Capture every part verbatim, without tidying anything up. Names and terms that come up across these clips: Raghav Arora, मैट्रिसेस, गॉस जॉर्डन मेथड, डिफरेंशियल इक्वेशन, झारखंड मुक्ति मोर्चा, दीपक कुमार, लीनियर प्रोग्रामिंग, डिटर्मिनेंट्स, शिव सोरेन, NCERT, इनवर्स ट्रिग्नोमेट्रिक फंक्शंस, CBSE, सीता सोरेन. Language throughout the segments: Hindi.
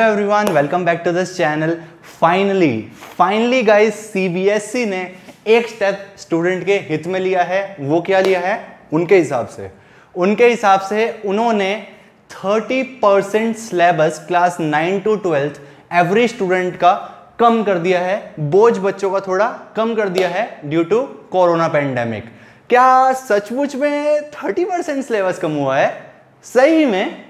Hello everyone, welcome back to this channel. Finally finally guys, CBSE ने एक स्टेप स्टूडेंट के हित में लिया है। वो क्या लिया है? उनके हिसाब से उनके हिसाब से उन्होंने तीस percent syllabus class nine to twelfth average student का कम कर दिया है, बोझ बच्चों का थोड़ा कम कर दिया है ड्यू टू कोरोना पैंडेमिक। क्या सचमुच में तीस परसेंट सिलेबस कम हुआ है? सही में?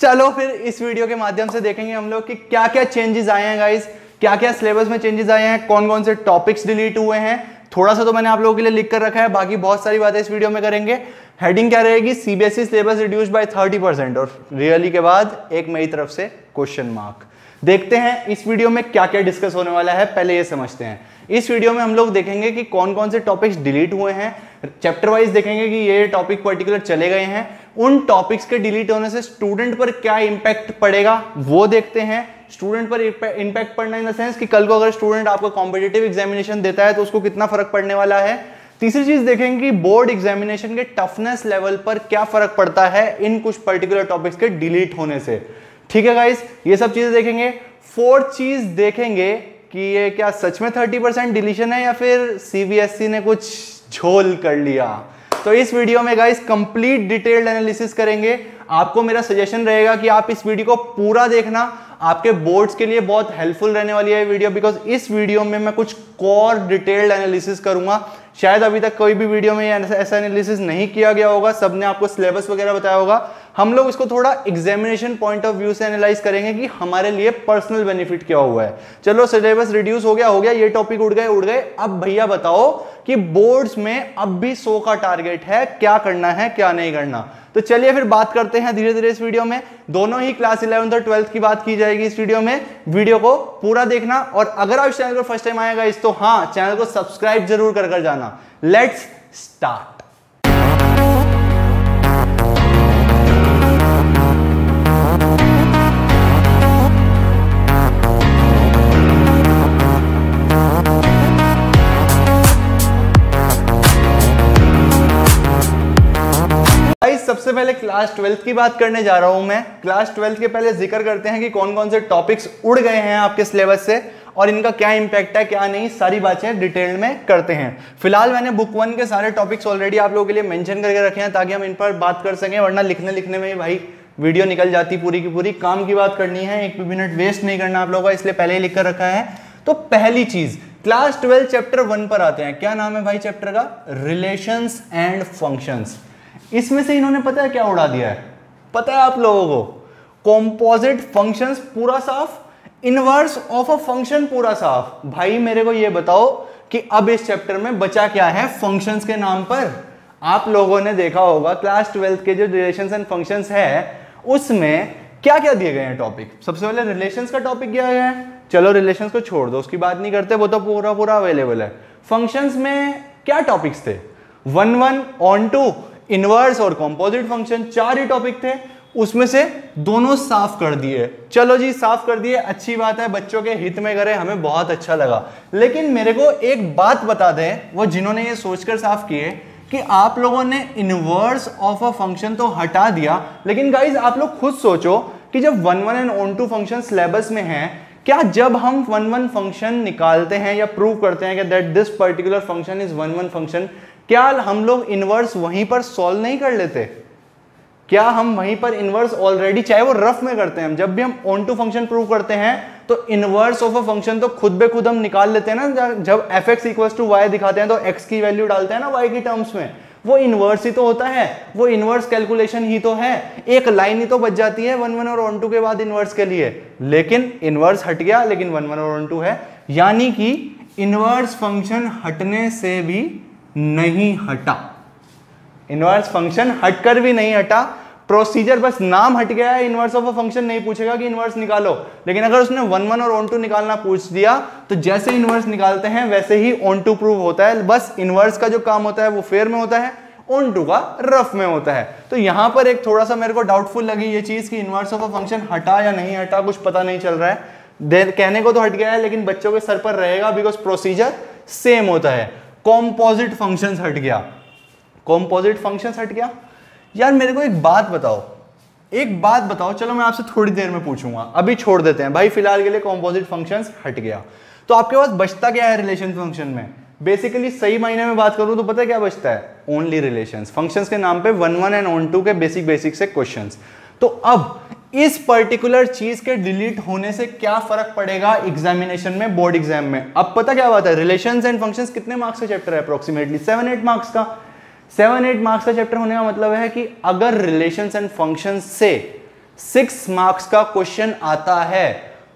चलो फिर इस वीडियो के माध्यम से देखेंगे हम लोग कि क्या क्या चेंजेस आए हैं गाइस, क्या क्या सिलेबस में चेंजेस आए हैं, कौन कौन से टॉपिक्स डिलीट हुए हैं। थोड़ा सा तो मैंने आप लोगों के लिए लिख कर रखा है, बाकी बहुत सारी बातें इस वीडियो में करेंगे। हेडिंग क्या रहेगी? सीबीएसई सिलेबस रिड्यूस बाय तीस परसेंट, और रियली के बाद एक मेरी तरफ से क्वेश्चन मार्क। देखते हैं इस वीडियो में क्या क्या डिस्कस होने वाला है। पहले ये समझते हैं, इस वीडियो में हम लोग देखेंगे कि कौन कौन से टॉपिक्स डिलीट हुए हैं। चैप्टर वाइज देखेंगे कि ये टॉपिक पर्टिकुलर चले गए हैं, उन टॉपिक्स के डिलीट होने से स्टूडेंट पर क्या इंपैक्ट पड़ेगा वो देखते हैं। स्टूडेंट पर इंपैक्ट पड़ना इन द सेंस कि कल को अगर स्टूडेंट आपको कॉम्पिटिटिव एग्जामिनेशन देता है तो उसको कितना फर्क पड़ने वाला है। तीसरी चीज देखेंगे कि बोर्ड एग्जामिनेशन के टफनेस लेवल पर क्या फर्क पड़ता है इन कुछ पर्टिकुलर टॉपिक्स के डिलीट होने से। ठीक है गाइस, ये सब चीजें देखेंगे। फोर्थ चीज देखेंगे कि ये क्या सच में तीस परसेंट डिलीशन है या फिर सीबीएसई ने कुछ झोल कर लिया। तो इस वीडियो में गाइस कंप्लीट डिटेल्ड एनालिसिस करेंगे। आपको मेरा सजेशन रहेगा कि आप इस वीडियो को पूरा देखना, आपके बोर्ड्स के लिए बहुत हेल्पफुल रहने वाली है वीडियो, बिकॉज इस वीडियो में मैं कुछ कोर डिटेल्ड एनालिसिस करूंगा। शायद अभी तक कोई भी वीडियो में ऐसा एनालिसिस नहीं किया गया होगा, सबने आपको सिलेबस वगैरह बताया होगा। हम लोग इसको थोड़ा एग्जामिनेशन पॉइंट ऑफ व्यू से एनालाइज करेंगे कि हमारे लिए पर्सनल बेनिफिट क्या हुआ है। चलो, सिलेबस रिड्यूस हो गया हो गया ये टॉपिक उड़ गए उड़ गए। अब भैया बताओ कि बोर्ड्स में अब भी सौ का टारगेट है, क्या करना है क्या नहीं करना। तो चलिए फिर बात करते हैं धीरे धीरे इस वीडियो में। दोनों ही क्लास इलेवंथ और ट्वेल्थ की बात की जाएगी इस वीडियो में। वीडियो को पूरा देखना, और अगर आप चैनल पर फर्स्ट टाइम आएगा इस तो हाँ चैनल को सब्सक्राइब जरूर कर कर जाना। Let's start. सबसे पहले क्लास ट्वेल्थ की बात करने जा रहा हूं मैं। क्लास ट्वेल्थ के पहले जिक्र करते हैं कि कौन कौन से टॉपिक्स उड़ गए हैं आपके सिलेबस से और इनका क्या इंपैक्ट है क्या नहीं, सारी बातें डिटेल में करते हैं। फिलहाल मैंने बुक वन के सारे टॉपिक्स ऑलरेडी आप लोगों के लिए मेंशन करके रखे हैं ताकि हम इन पर बात कर सकें, वरना लिखने लिखने में भाई वीडियो निकल जाती पूरी की पूरी। काम की बात करनी है, एक भी मिनट वेस्ट नहीं करना आप लोगों का, इसलिए पहले ही लिख कर रखा है। तो पहली चीज क्लास ट्वेल्थ चैप्टर वन पर आते हैं। क्या नाम है भाई चैप्टर का? Relations and functions. इसमें से इन्होंने पता है क्या उड़ा दिया है? पता है आप लोगों को? कॉम्पोजिट फंक्शंस पूरा साफ, इनवर्स ऑफ अ फंक्शन पूरा साफ। भाई मेरे को ये बताओ कि अब इस चैप्टर में बचा क्या है फंक्शंस के नाम पर? आप लोगों ने देखा होगा क्लास ट्वेल्थ के जो रिलेशंस एंड फंक्शंस है उसमें क्या क्या दिए गए हैं टॉपिक। सबसे पहले रिलेशंस का टॉपिक क्या है? चलो रिलेशंस को छोड़ दो, उसकी बात नहीं करते, वो तो पूरा पूरा अवेलेबल है। फंक्शंस में क्या टॉपिक्स थे? One one, onto, inverse और कंपोजिट फंक्शन, चार ही टॉपिक थे। उसमें से दोनों साफ कर दिए। चलो जी, साफ कर दिए, अच्छी बात है, बच्चों के हित में करे, हमें बहुत अच्छा लगा। लेकिन मेरे को एक बात बता दें वो जिन्होंने ये सोचकर साफ किए कि आप लोगों ने इनवर्स ऑफ अ फंक्शन तो हटा दिया, लेकिन गाइज आप लोग खुद सोचो कि जब one one and onto function syllabus में है, क्या जब हम वन वन फंक्शन निकालते हैं या प्रूव करते हैं कि that this particular function is one one function, क्या हम लोग इनवर्स वहीं पर सॉल्व नहीं कर लेते? क्या हम वहीं पर इनवर्स ऑलरेडी, चाहे वो रफ में करते हैं, जब भी हम ऑन टू फंक्शन प्रूव करते हैं तो इनवर्स ऑफ अ फंक्शन तो खुद बे खुद हम निकाल लेते हैं ना। जब F X equal to Y दिखाते हैं तो एक्स की वैल्यू डालते हैं ना वाई की टर्म्स में, वो इनवर्स ही तो होता है, वो इनवर्स कैलकुलेशन ही तो है। एक लाइन ही तो बच जाती है वन वन और ऑन टू के बाद इनवर्स के लिए, लेकिन इनवर्स हट गया, लेकिन वन वन और ऑन टू है, यानी कि इनवर्स फंक्शन हटने से भी नहीं हटा, इनवर्स फंक्शन हटकर भी नहीं हटा। प्रोसीजर बस नाम हट गया है, इनवर्स ऑफ अ फंक्शन नहीं पूछेगा कि इनवर्स निकालो, लेकिन अगर उसने वन वन और ऑन टू निकालना पूछ दिया तो जैसे इनवर्स निकालते हैं वैसे ही ऑन टू प्रूव होता है। बस इनवर्स का जो काम होता है वो फेयर में होता है, ऑन टू का रफ में होता है। तो यहाँ पर एक थोड़ा सा मेरे को डाउटफुल लगी ये चीज़ कि इनवर्स ऑफ अ फंक्शन हटा या नहीं हटा, कुछ पता नहीं चल रहा है। कहने को तो हट गया है लेकिन बच्चों के सर पर रहेगा बिकॉज प्रोसीजर सेम होता है। कॉम्पोजिट फंक्शंस हट गया, कॉम्पोजिट फंक्शंस हट गया। यार मेरे को एक बात बताओ, एक बात बताओ, चलो मैं आपसे थोड़ी देर में पूछूंगा, अभी छोड़ देते हैं भाई फिलहाल के लिए। कॉम्पोजिट फंक्शंस हट गया तो आपके पास बचता क्या है रिलेशन फंक्शन में? बेसिकली सही मायने में बात करूं तो पता है क्या बचता है? Only relations. फंक्शंस के नाम पे one one and onto के बेसिक बेसिक से क्वेश्चंस। तो अब इस पर्टिकुलर चीज के डिलीट होने से क्या फर्क पड़ेगा एग्जामिनेशन में, बोर्ड एग्जाम में? अब पता क्या बात है, रिलेशंस एंड फंक्शंस कितने मार्क्स का चैप्टर है? अप्रोक्सीमेटली सेवन एट मार्क्स का। सेवन एट मार्क्स का चैप्टर होने का मतलब है कि अगर रिलेशंस एंड फंक्शंस से सिक्स मार्क्स का क्वेश्चन आता है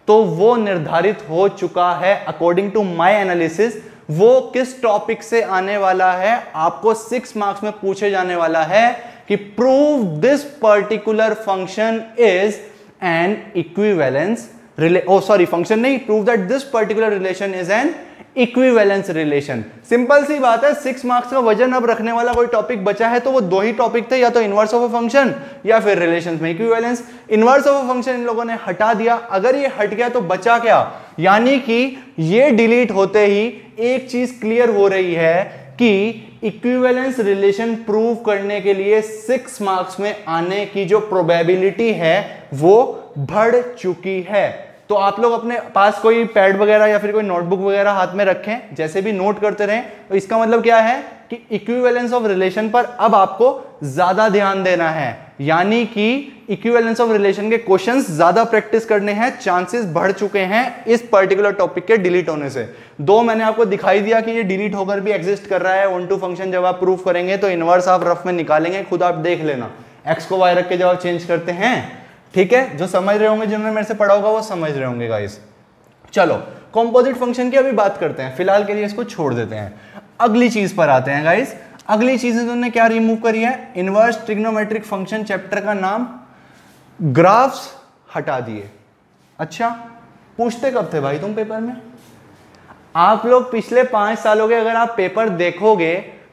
तो वो निर्धारित हो चुका है अकॉर्डिंग टू माय एनालिसिस, वो किस टॉपिक से आने वाला है। आपको सिक्स मार्क्स में पूछे जाने वाला है कि prove this particular function is an equivalence रिले ओ सॉरी फंक्शन नहीं, prove that this particular relation is an equivalence relation. Simple सी बात है, सिक्स मार्क्स का वजन अब रखने वाला कोई टॉपिक बचा है तो वो दो ही टॉपिक थे, या तो इनवर्स ऑफ अ फंक्शन या फिर रिलेशन में equivalence. Inverse of a function इन लोगों ने हटा दिया। अगर ये हट गया तो बचा क्या? यानी कि ये डिलीट होते ही एक चीज क्लियर हो रही है कि इक्विवेलेंस रिलेशन प्रूव करने के लिए सिक्स मार्क्स में आने की जो प्रोबेबिलिटी है वो बढ़ चुकी है। तो आप लोग अपने पास कोई पैड वगैरह या फिर कोई नोटबुक वगैरह हाथ में रखें, जैसे भी नोट करते रहें। तो इसका मतलब क्या है कि इक्विवेलेंस ऑफ रिलेशन पर अब आपको ज्यादा ध्यान देना है, यानी कि इक्विवेलेंस ऑफ रिलेशन के क्वेश्चंस ज्यादा प्रैक्टिस करने हैं। चांसेस बढ़ चुके हैं इस पर्टिकुलर टॉपिक के डिलीट होने से। दो मैंने आपको दिखाई दिया कि ये डिलीट होकर भी एग्जिस्ट कर रहा है। वन टू फंक्शन जब आप प्रूफ करेंगे तो इनवर्स आप रफ में निकालेंगे, खुद आप देख लेना। एक्स को वाई रख के जब आप चेंज करते हैं, ठीक है, जो समझ रहे होंगे, जिन्होंने मेरे से पढ़ा होगा वो समझ रहे होंगे गाइस। चलो कंपोजिट फंक्शन की अभी बात करते हैं, फिलहाल के लिए इसको छोड़ देते हैं। अगली चीज पर आते हैं गाइस। अगली चीज उन्होंने क्या रिमूव करी है? इनवर्स ट्रिग्नोमेट्रिक फंक्शन चैप्टर का नाम ग्राफ्स हटा दिए। अच्छा, पूछते कब थे भाई तुम पेपर में? आप लोग पिछले पांच सालों के अगर आप पेपर देखोगे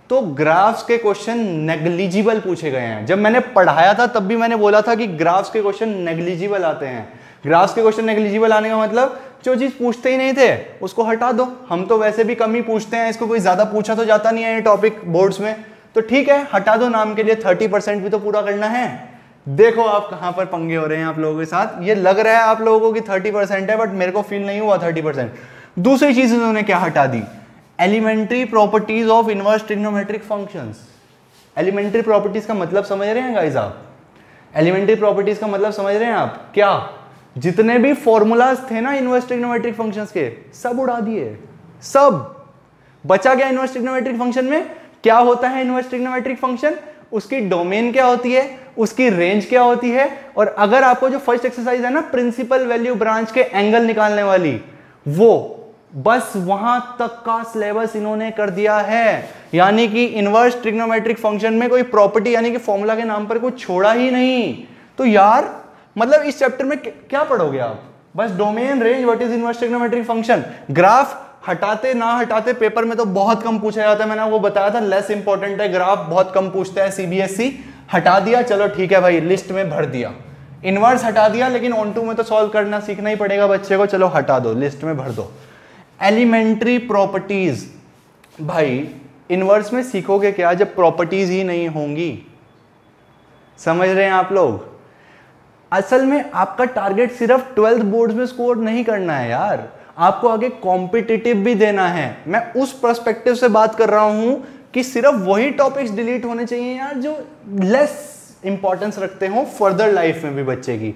तो ग्राफ्स के क्वेश्चन नेग्लिजिबल पूछे गए हैं। जब मैंने पढ़ाया था तब भी मैंने बोला था कि ग्राफ्स के क्वेश्चन नेग्लिजिबल आते हैं। ग्राफ्स के क्वेश्चन नेग्लिजिबल आने का मतलब जो चीज पूछते ही नहीं थे उसको हटा दो। हम तो वैसे भी कम ही पूछते हैं, इसको कोई ज्यादा पूछा तो जाता नहीं है ये टॉपिक बोर्ड्स में, तो ठीक है हटा दो नाम के लिए। थर्टी परसेंट भी तो पूरा करना है। देखो आप कहाँ पर पंगे हो रहे हैं आप लोगों के साथ। ये लग रहा है आप लोगों को कि थर्टी परसेंट है, बट मेरे को फील नहीं हुआ थर्टी परसेंट। दूसरी चीज उन्होंने क्या हटा दी? Elementary properties of इनवर्स ट्रिग्नोमेट्रिक फंक्शंस। Elementary properties का मतलब समझ रहे हैं गाइस आप? एलिमेंट्री प्रॉपर्टीज का मतलब समझ रहे हैं आप क्या? जितने भी फॉर्मूलाज थे ना इनवर्स ट्रिग्नोमेट्रिक फंक्शंस के, सब उड़ा दिए, सब। बचा क्या इनवर्स ट्रिग्नोमेट्रिक फंक्शन में? क्या होता है इनवर्स ट्रिग्नोमेट्रिक फंक्शन, उसकी डोमेन क्या होती है, उसकी रेंज क्या होती है। और अगर आपको जो फर्स्ट एक्सरसाइज है ना प्रिंसिपल वैल्यू ब्रांच के एंगल निकालने वाली, वो बस वहां तक का सिलेबस इन्होंने कर दिया है। यानी कि इनवर्स ट्रिग्नोमेट्रिक फंक्शन में कोई प्रॉपर्टी यानी कि फॉर्मूला के नाम पर कुछ छोड़ा ही नहीं। तो यार मतलब इस चैप्टर में क्या पढ़ोगे आप? बस domain, range, what is inverse trigonometric function. Graph हटाते ना हटाते पेपर में तो बहुत कम पूछा जाता है। मैंने आपको बताया था लेस इंपॉर्टेंट है, ग्राफ बहुत कम पूछता है सीबीएसई। हटा दिया, चलो ठीक है भाई, लिस्ट में भर दिया। इनवर्स हटा दिया, लेकिन ऑन टू में तो सॉल्व करना सीखना ही पड़ेगा बच्चे को, चलो हटा दो, लिस्ट में भर दो। एलिमेंट्री प्रॉपर्टीज, भाई इनवर्स में सीखोगे क्या जब प्रॉपर्टीज ही नहीं होंगी? समझ रहे हैं आप लोग? असल में आपका टारगेट सिर्फ ट्वेल्थ बोर्ड्स में स्कोर नहीं करना है यार, आपको आगे कॉम्पिटिटिव भी देना है। मैं उस पर्सपेक्टिव से बात कर रहा हूं कि सिर्फ वही टॉपिक्स डिलीट होने चाहिए यार जो लेस इंपॉर्टेंस रखते हो फर्दर लाइफ में भी बच्चे की।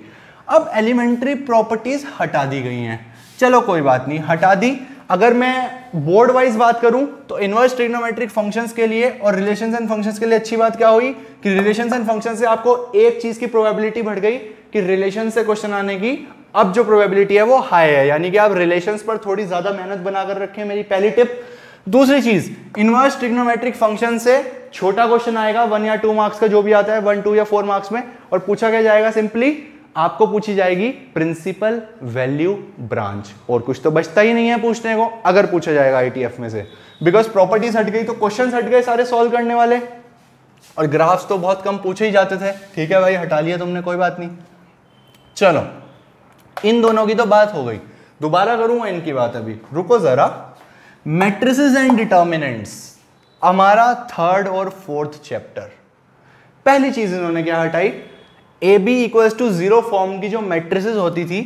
अब एलिमेंट्री प्रॉपर्टीज हटा दी गई हैं, चलो कोई बात नहीं, हटा दी। अगर मैं बोर्ड वाइज बात करूं तो इनवर्स ट्रिग्नोमेट्रिक फंक्शंस के लिए और रिलेशंस एंड फंक्शंस के लिए अच्छी बात क्या हुई कि रिलेशंस एंड फंक्शंस से आपको एक चीज की प्रोबेबिलिटी बढ़ गई कि रिलेशन से क्वेश्चन आने की अब जो प्रोबेबिलिटी है वो हाई है। यानी कि आप रिलेशंस पर थोड़ी ज्यादा मेहनत बनाकर रखें, मेरी पहली टिप। दूसरी चीज, इनवर्स ट्रिग्नोमेट्रिक फंक्शन से छोटा क्वेश्चन आएगा वन या टू मार्क्स का, जो भी आता है वन टू या फोर मार्क्स में, और पूछा क्या जाएगा? सिंपली आपको पूछी जाएगी प्रिंसिपल वैल्यू ब्रांच, और कुछ तो बचता ही नहीं है पूछने को अगर पूछा जाएगा आईटीएफ में से। बिकॉज प्रॉपर्टीज हट गई तो क्वेश्चंस हट गए सारे सॉल्व करने वाले, और ग्राफ्स तो बहुत कम पूछे ही जाते थे। ठीक है भाई, हटा लिया तुमने, कोई बात नहीं। चलो इन दोनों की तो बात हो गई, दोबारा करूंगा इनकी बात अभी, रुको जरा। मैट्रिसेस एंड डिटर्मिनेंट्स हमारा थर्ड और फोर्थ चैप्टर। पहली चीज इन्होंने क्या हटाई? A B equals to zero form की जो मैट्रिसेस होती थी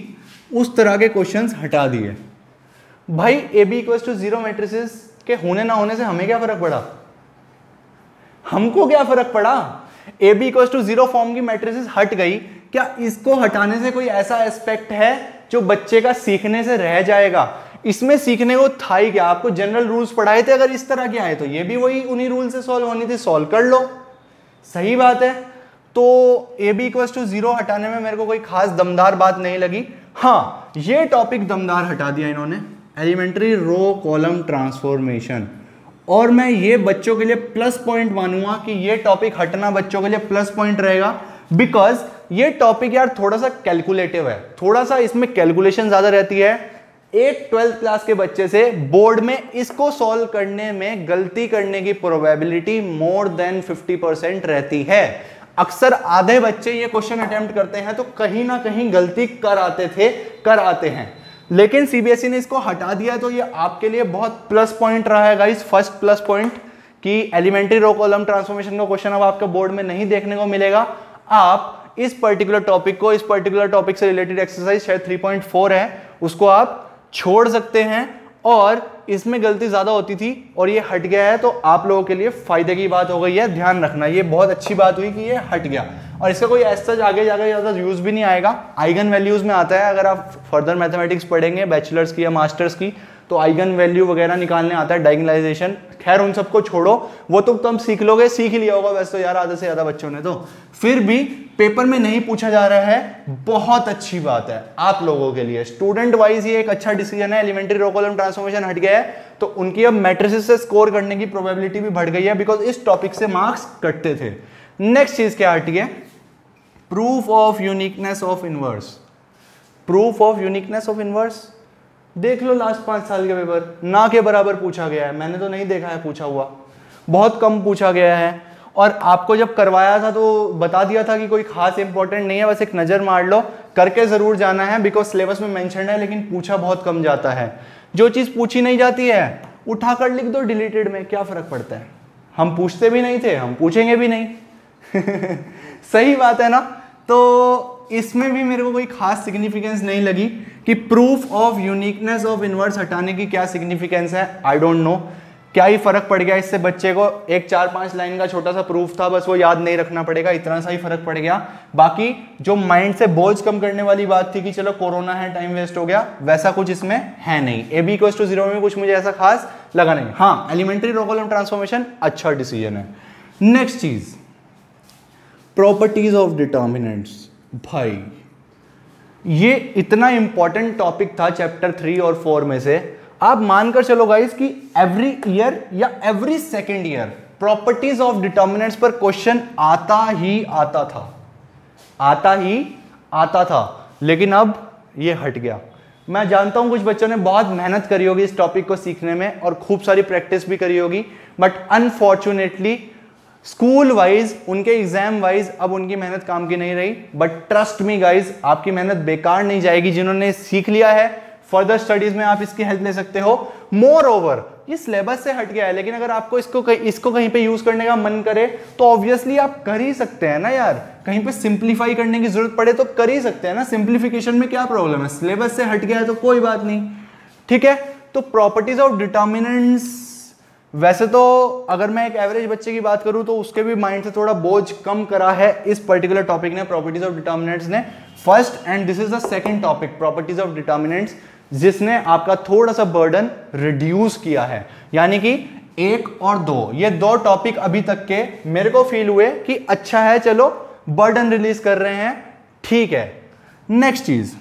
उस तरह के क्वेश्चंस हटा दिए। भाई A B equals to zero मैट्रिसेस के होने ना होने से हमें क्या फर्क पड़ा, हमको क्या फर्क पड़ा। A B equals to zero form की मैट्रिसेस हट गई, क्या इसको हटाने से कोई ऐसा एस्पेक्ट है जो बच्चे का सीखने से रह जाएगा? इसमें सीखने को था ही क्या, आपको जनरल रूल्स पढ़ाए थे, अगर इस तरह के आए तो ये भी वही उन्हीं रूल से सॉल्व होनी थी, सॉल्व कर लो। सही बात है, तो A B equals to zero हटाने में मेरे को कोई खास दमदार बात नहीं लगी। हाँ, ये टॉपिक दमदार हटा दिया इन्होंने, एलिमेंट्री रो कॉलम ट्रांसफॉर्मेशन, और मैं ये बच्चों के लिए प्लस पॉइंट मानूंगा कि ये टॉपिक हटना बच्चों के लिए प्लस पॉइंट रहेगा, बिकॉज ये टॉपिक यार थोड़ा सा कैलकुलेटिव है, थोड़ा सा इसमें कैलकुलेशन ज्यादा रहती है। एक ट्वेल्थ क्लास के बच्चे से बोर्ड में इसको सॉल्व करने में गलती करने की probability more than fifty percent रहती है। अक्सर आधे बच्चे ये क्वेश्चन अटेम्प्ट करते हैं तो कहीं ना कहीं गलती कर आते थे कर आते हैं, लेकिन सीबीएसई ने इसको हटा दिया, तो ये आपके लिए बहुत प्लस पॉइंट रहा है गाइस। फर्स्ट प्लस पॉइंट कि एलिमेंट्री रो कॉलम ट्रांसफॉर्मेशन का क्वेश्चन अब आपके बोर्ड में नहीं देखने को मिलेगा। आप इस पर्टिकुलर टॉपिक को, इस पर्टिकुलर टॉपिक से रिलेटेड एक्सरसाइज शायद थ्री पॉइंट फोर है, उसको आप छोड़ सकते हैं, और इसमें गलती ज़्यादा होती थी और ये हट गया है, तो आप लोगों के लिए फ़ायदे की बात हो गई है। ध्यान रखना, ये बहुत अच्छी बात हुई कि ये हट गया, और इसका कोई ऐसा आगे जाकर ज़्यादा यूज़ भी नहीं आएगा। आइगन वैल्यूज़ में आता है, अगर आप फर्दर मैथमेटिक्स पढ़ेंगे बैचलर्स की या मास्टर्स की, तो आइगन वैल्यू वगैरह निकालने आता है, डायगोनलाइजेशन। खैर उन सबको छोड़ो, वो तो तुम सीख लोगे, सीख ही लिया होगा वैसे तो यार आधे से ज़्यादा बच्चों ने, तो फिर भी पेपर में नहीं पूछा जा रहा है, बहुत अच्छी बात है आप लोगों के लिए। स्टूडेंट वाइज ये एक अच्छा डिसीजन है, एलिमेंट्री रो कॉलम ट्रांसफॉर्मेशन हट गया है तो उनकी अब मैट्रिसेस से स्कोर करने की प्रोबेबिलिटी भी बढ़ गई है, बिकॉज इस टॉपिक से मार्क्स कटते थे। नेक्स्ट चीज़ क्या हट गया, proof of uniqueness of inverse. Proof of uniqueness of inverse देख लो, लास्ट पाँच साल के पेपर ना के बराबर पूछा गया है, मैंने तो नहीं देखा है पूछा हुआ, बहुत कम पूछा गया है। और आपको जब करवाया था तो बता दिया था कि कोई खास इंपॉर्टेंट नहीं है, बस एक नज़र मार लो, करके ज़रूर जाना है बिकॉज सिलेबस में मेंशन है, लेकिन पूछा बहुत कम जाता है। जो चीज़ पूछी नहीं जाती है उठा कर लिख दो डिलीटेड में, क्या फ़र्क पड़ता है, हम पूछते भी नहीं थे, हम पूछेंगे भी नहीं। सही बात है ना, तो इसमें भी मेरे को कोई खास सिग्निफिकेंस नहीं लगी कि proof of uniqueness of inverse हटाने की क्या सिग्निफिकेंस है। आई डोंट नो क्या ही फर्क पड़ गया इससे बच्चे को, एक चार पांच लाइन का छोटा सा प्रूफ था, बस वो याद नहीं रखना पड़ेगा, इतना सा ही फर्क पड़ गया। बाकी जो माइंड से बोझ कम करने वाली बात थी कि चलो कोरोना है टाइम वेस्ट हो गया, वैसा कुछ इसमें है नहीं। A B equals to zero में कुछ मुझे ऐसा खास लगा नहीं। हाँ, एलिमेंट्री रो कॉलम ट्रांसफॉर्मेशन अच्छा डिसीजन है। नेक्स्ट चीज, प्रॉपर्टीज ऑफ डिटर्मिनेंट्स। भाई ये इतना इंपॉर्टेंट टॉपिक था चैप्टर थ्री और फोर में से, आप मानकर चलो गाइस कि एवरी ईयर या every second year properties of डिटर्मिनेंट्स पर क्वेश्चन आता ही आता था, आता ही आता था, लेकिन अब ये हट गया। मैं जानता हूं कुछ बच्चों ने बहुत मेहनत करी होगी इस टॉपिक को सीखने में और खूब सारी प्रैक्टिस भी करी होगी, बट अनफॉर्चुनेटली स्कूल वाइज उनके एग्जाम वाइज अब उनकी मेहनत काम की नहीं रही। बट ट्रस्ट मी गाइज, आपकी मेहनत बेकार नहीं जाएगी। जिन्होंने सीख लिया है फर्दर स्टडीज में आप इसकी हेल्प ले सकते हो। मोर ओवर ये सिलेबस से हट गया है, लेकिन अगर आपको इसको कहीं इसको कहीं पे यूज करने का मन करे तो ऑब्वियसली आप कर ही सकते हैं ना यार। कहीं पे सिंप्लीफाई करने की जरूरत पड़े तो कर ही सकते हैं ना, सिंप्लीफिकेशन में क्या प्रॉब्लम है, सिलेबस से हट गया है तो कोई बात नहीं, ठीक है। तो प्रॉपर्टीज ऑफ डिटर्मिनेंट्स, वैसे तो अगर मैं एक एवरेज बच्चे की बात करूं तो उसके भी माइंड से थोड़ा बोझ कम करा है इस पर्टिकुलर टॉपिक ने, प्रॉपर्टीज ऑफ डिटर्मिनेंट्स ने। First and this is the second topic, properties of डिटर्मिनेंट्स, जिसने आपका थोड़ा सा बर्डन रिड्यूस किया है। यानी कि एक और दो, ये दो टॉपिक अभी तक के मेरे को फील हुए कि अच्छा है, चलो बर्डन रिलीज कर रहे हैं, ठीक है। नेक्स्ट चीज,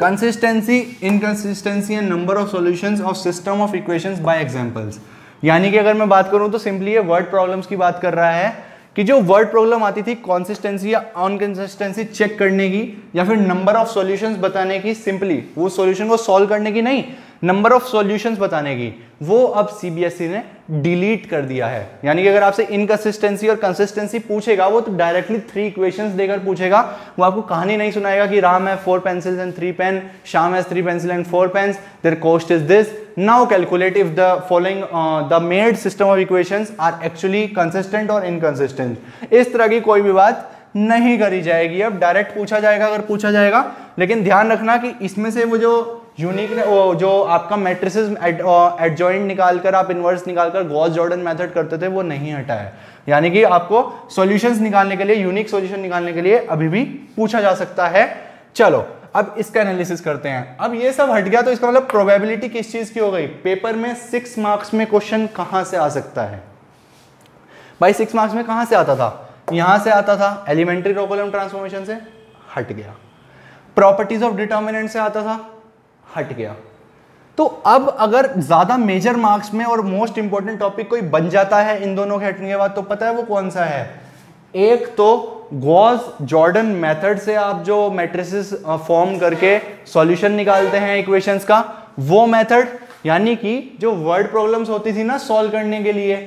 consistency, inconsistency and number of solutions of system of equations by examples. यानी कि अगर मैं बात करूं तो सिंपली ये वर्ड प्रॉब्लम्स की बात कर रहा है कि जो वर्ड प्रॉब्लम आती थी कंसिस्टेंसी या अनकंसिस्टेंसी चेक करने की, या फिर नंबर ऑफ सॉल्यूशंस बताने की, सिंपली वो सॉल्यूशन को सॉल्व करने की नहीं, नंबर ऑफ सॉल्यूशंस बताने की, वो अब सीबीएसई ने डिलीट कर दिया है। यानी कि अगर आपसे इनकंसिस्टेंसी और कंसिस्टेंसी पूछेगा वो तो डायरेक्टली थ्री इक्वेशंस देकर पूछेगा, वो आपको कहानी नहीं सुनाएगा कि राम है four pencils and three pen, Shyam has three pencil and four pens, their cost is this, now calculate if the following the made system of equations are actually consistent और इनकंसिस्टेंट। इस तरह की कोई भी बात नहीं करी जाएगी। अब डायरेक्ट पूछा जाएगा अगर पूछा जाएगा, लेकिन ध्यान रखना कि इसमें से वो जो यूनिक जो आपका मैट्रिसेस एडजॉइंट निकाल कर आप इन्वर्स निकाल कर गॉस जॉर्डन मेथड करते थे वो नहीं हटा है, यानी कि आपको सॉल्यूशंस निकालने के लिए यूनिक सॉल्यूशन निकालने के लिए अभी भी पूछा जा सकता है। चलो अब इसका एनालिसिस करते हैं। अब ये सब हट गया तो इसका मतलब प्रोबेबिलिटी किस चीज की हो गई, पेपर में सिक्स मार्क्स में क्वेश्चन कहां से आ सकता है भाई, सिक्स मार्क्स में कहां से आता था, यहां से आता था एलिमेंट्री रो कॉलम ट्रांसफॉर्मेशन से, हट गया, प्रॉपर्टीज ऑफ डिटर्मिनेंट से आता था, हट गया। तो अब अगर ज्यादा मेजर मार्क्स में और मोस्ट इंपॉर्टेंट टॉपिक कोई बन जाता है इन दोनों के हटने के बाद तो पता है वो कौन सा है, एक तो गॉस जॉर्डन मेथड से आप जो मैट्रिसेस फॉर्म करके सॉल्यूशन निकालते हैं इक्वेशंस का वो मेथड, यानी कि जो वर्ड प्रॉब्लम्स होती थी ना सॉल्व करने के लिए,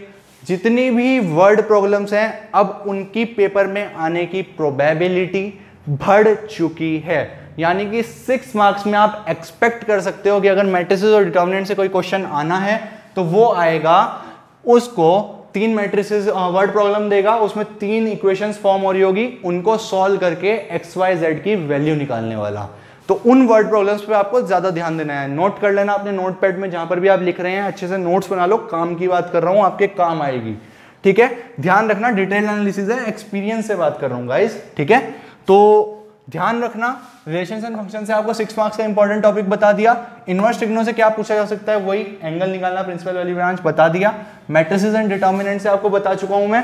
जितनी भी वर्ड प्रॉब्लम्स हैं अब उनकी पेपर में आने की प्रोबेबिलिटी बढ़ चुकी है, यानी कि सिक्स मार्क्स में आप एक्सपेक्ट कर सकते हो कि अगर मैट्रिसेस और डिटर्मिनेंट से कोई क्वेश्चन आना है तो वो आएगा, उसको तीन मैट्रिसेस वर्ड प्रॉब्लम देगा, उसमें तीन इक्वेशंस फॉर्म हो रही होगी, उनको सॉल्व करके एक्स वाई जेड की वैल्यू निकालने वाला। तो उन वर्ड प्रॉब्लम्स पे आपको ज्यादा ध्यान देना है, नोट कर लेना अपने नोट पैड में, जहां पर भी आप लिख रहे हैं अच्छे से नोट्स बना लो, काम की बात कर रहा हूं आपके काम आएगी, ठीक है। ध्यान रखना डिटेल एनालिसिस है, एक्सपीरियंस से बात कर रहा हूँ गाइस, ठीक है। तो ध्यान रखना रिलेशंस एंड फंक्शन से आपको सिक्स मार्क्स का इंपॉर्टेंट टॉपिक बता दिया, इन्वर्स ट्रिग्नो से क्या पूछा जा सकता है वही एंगल निकालना प्रिंसिपल वैल्यू ब्रांच बता दिया, मैट्रिसेस एंड डिटर्मिनेंट से आपको बता चुका हूं मैं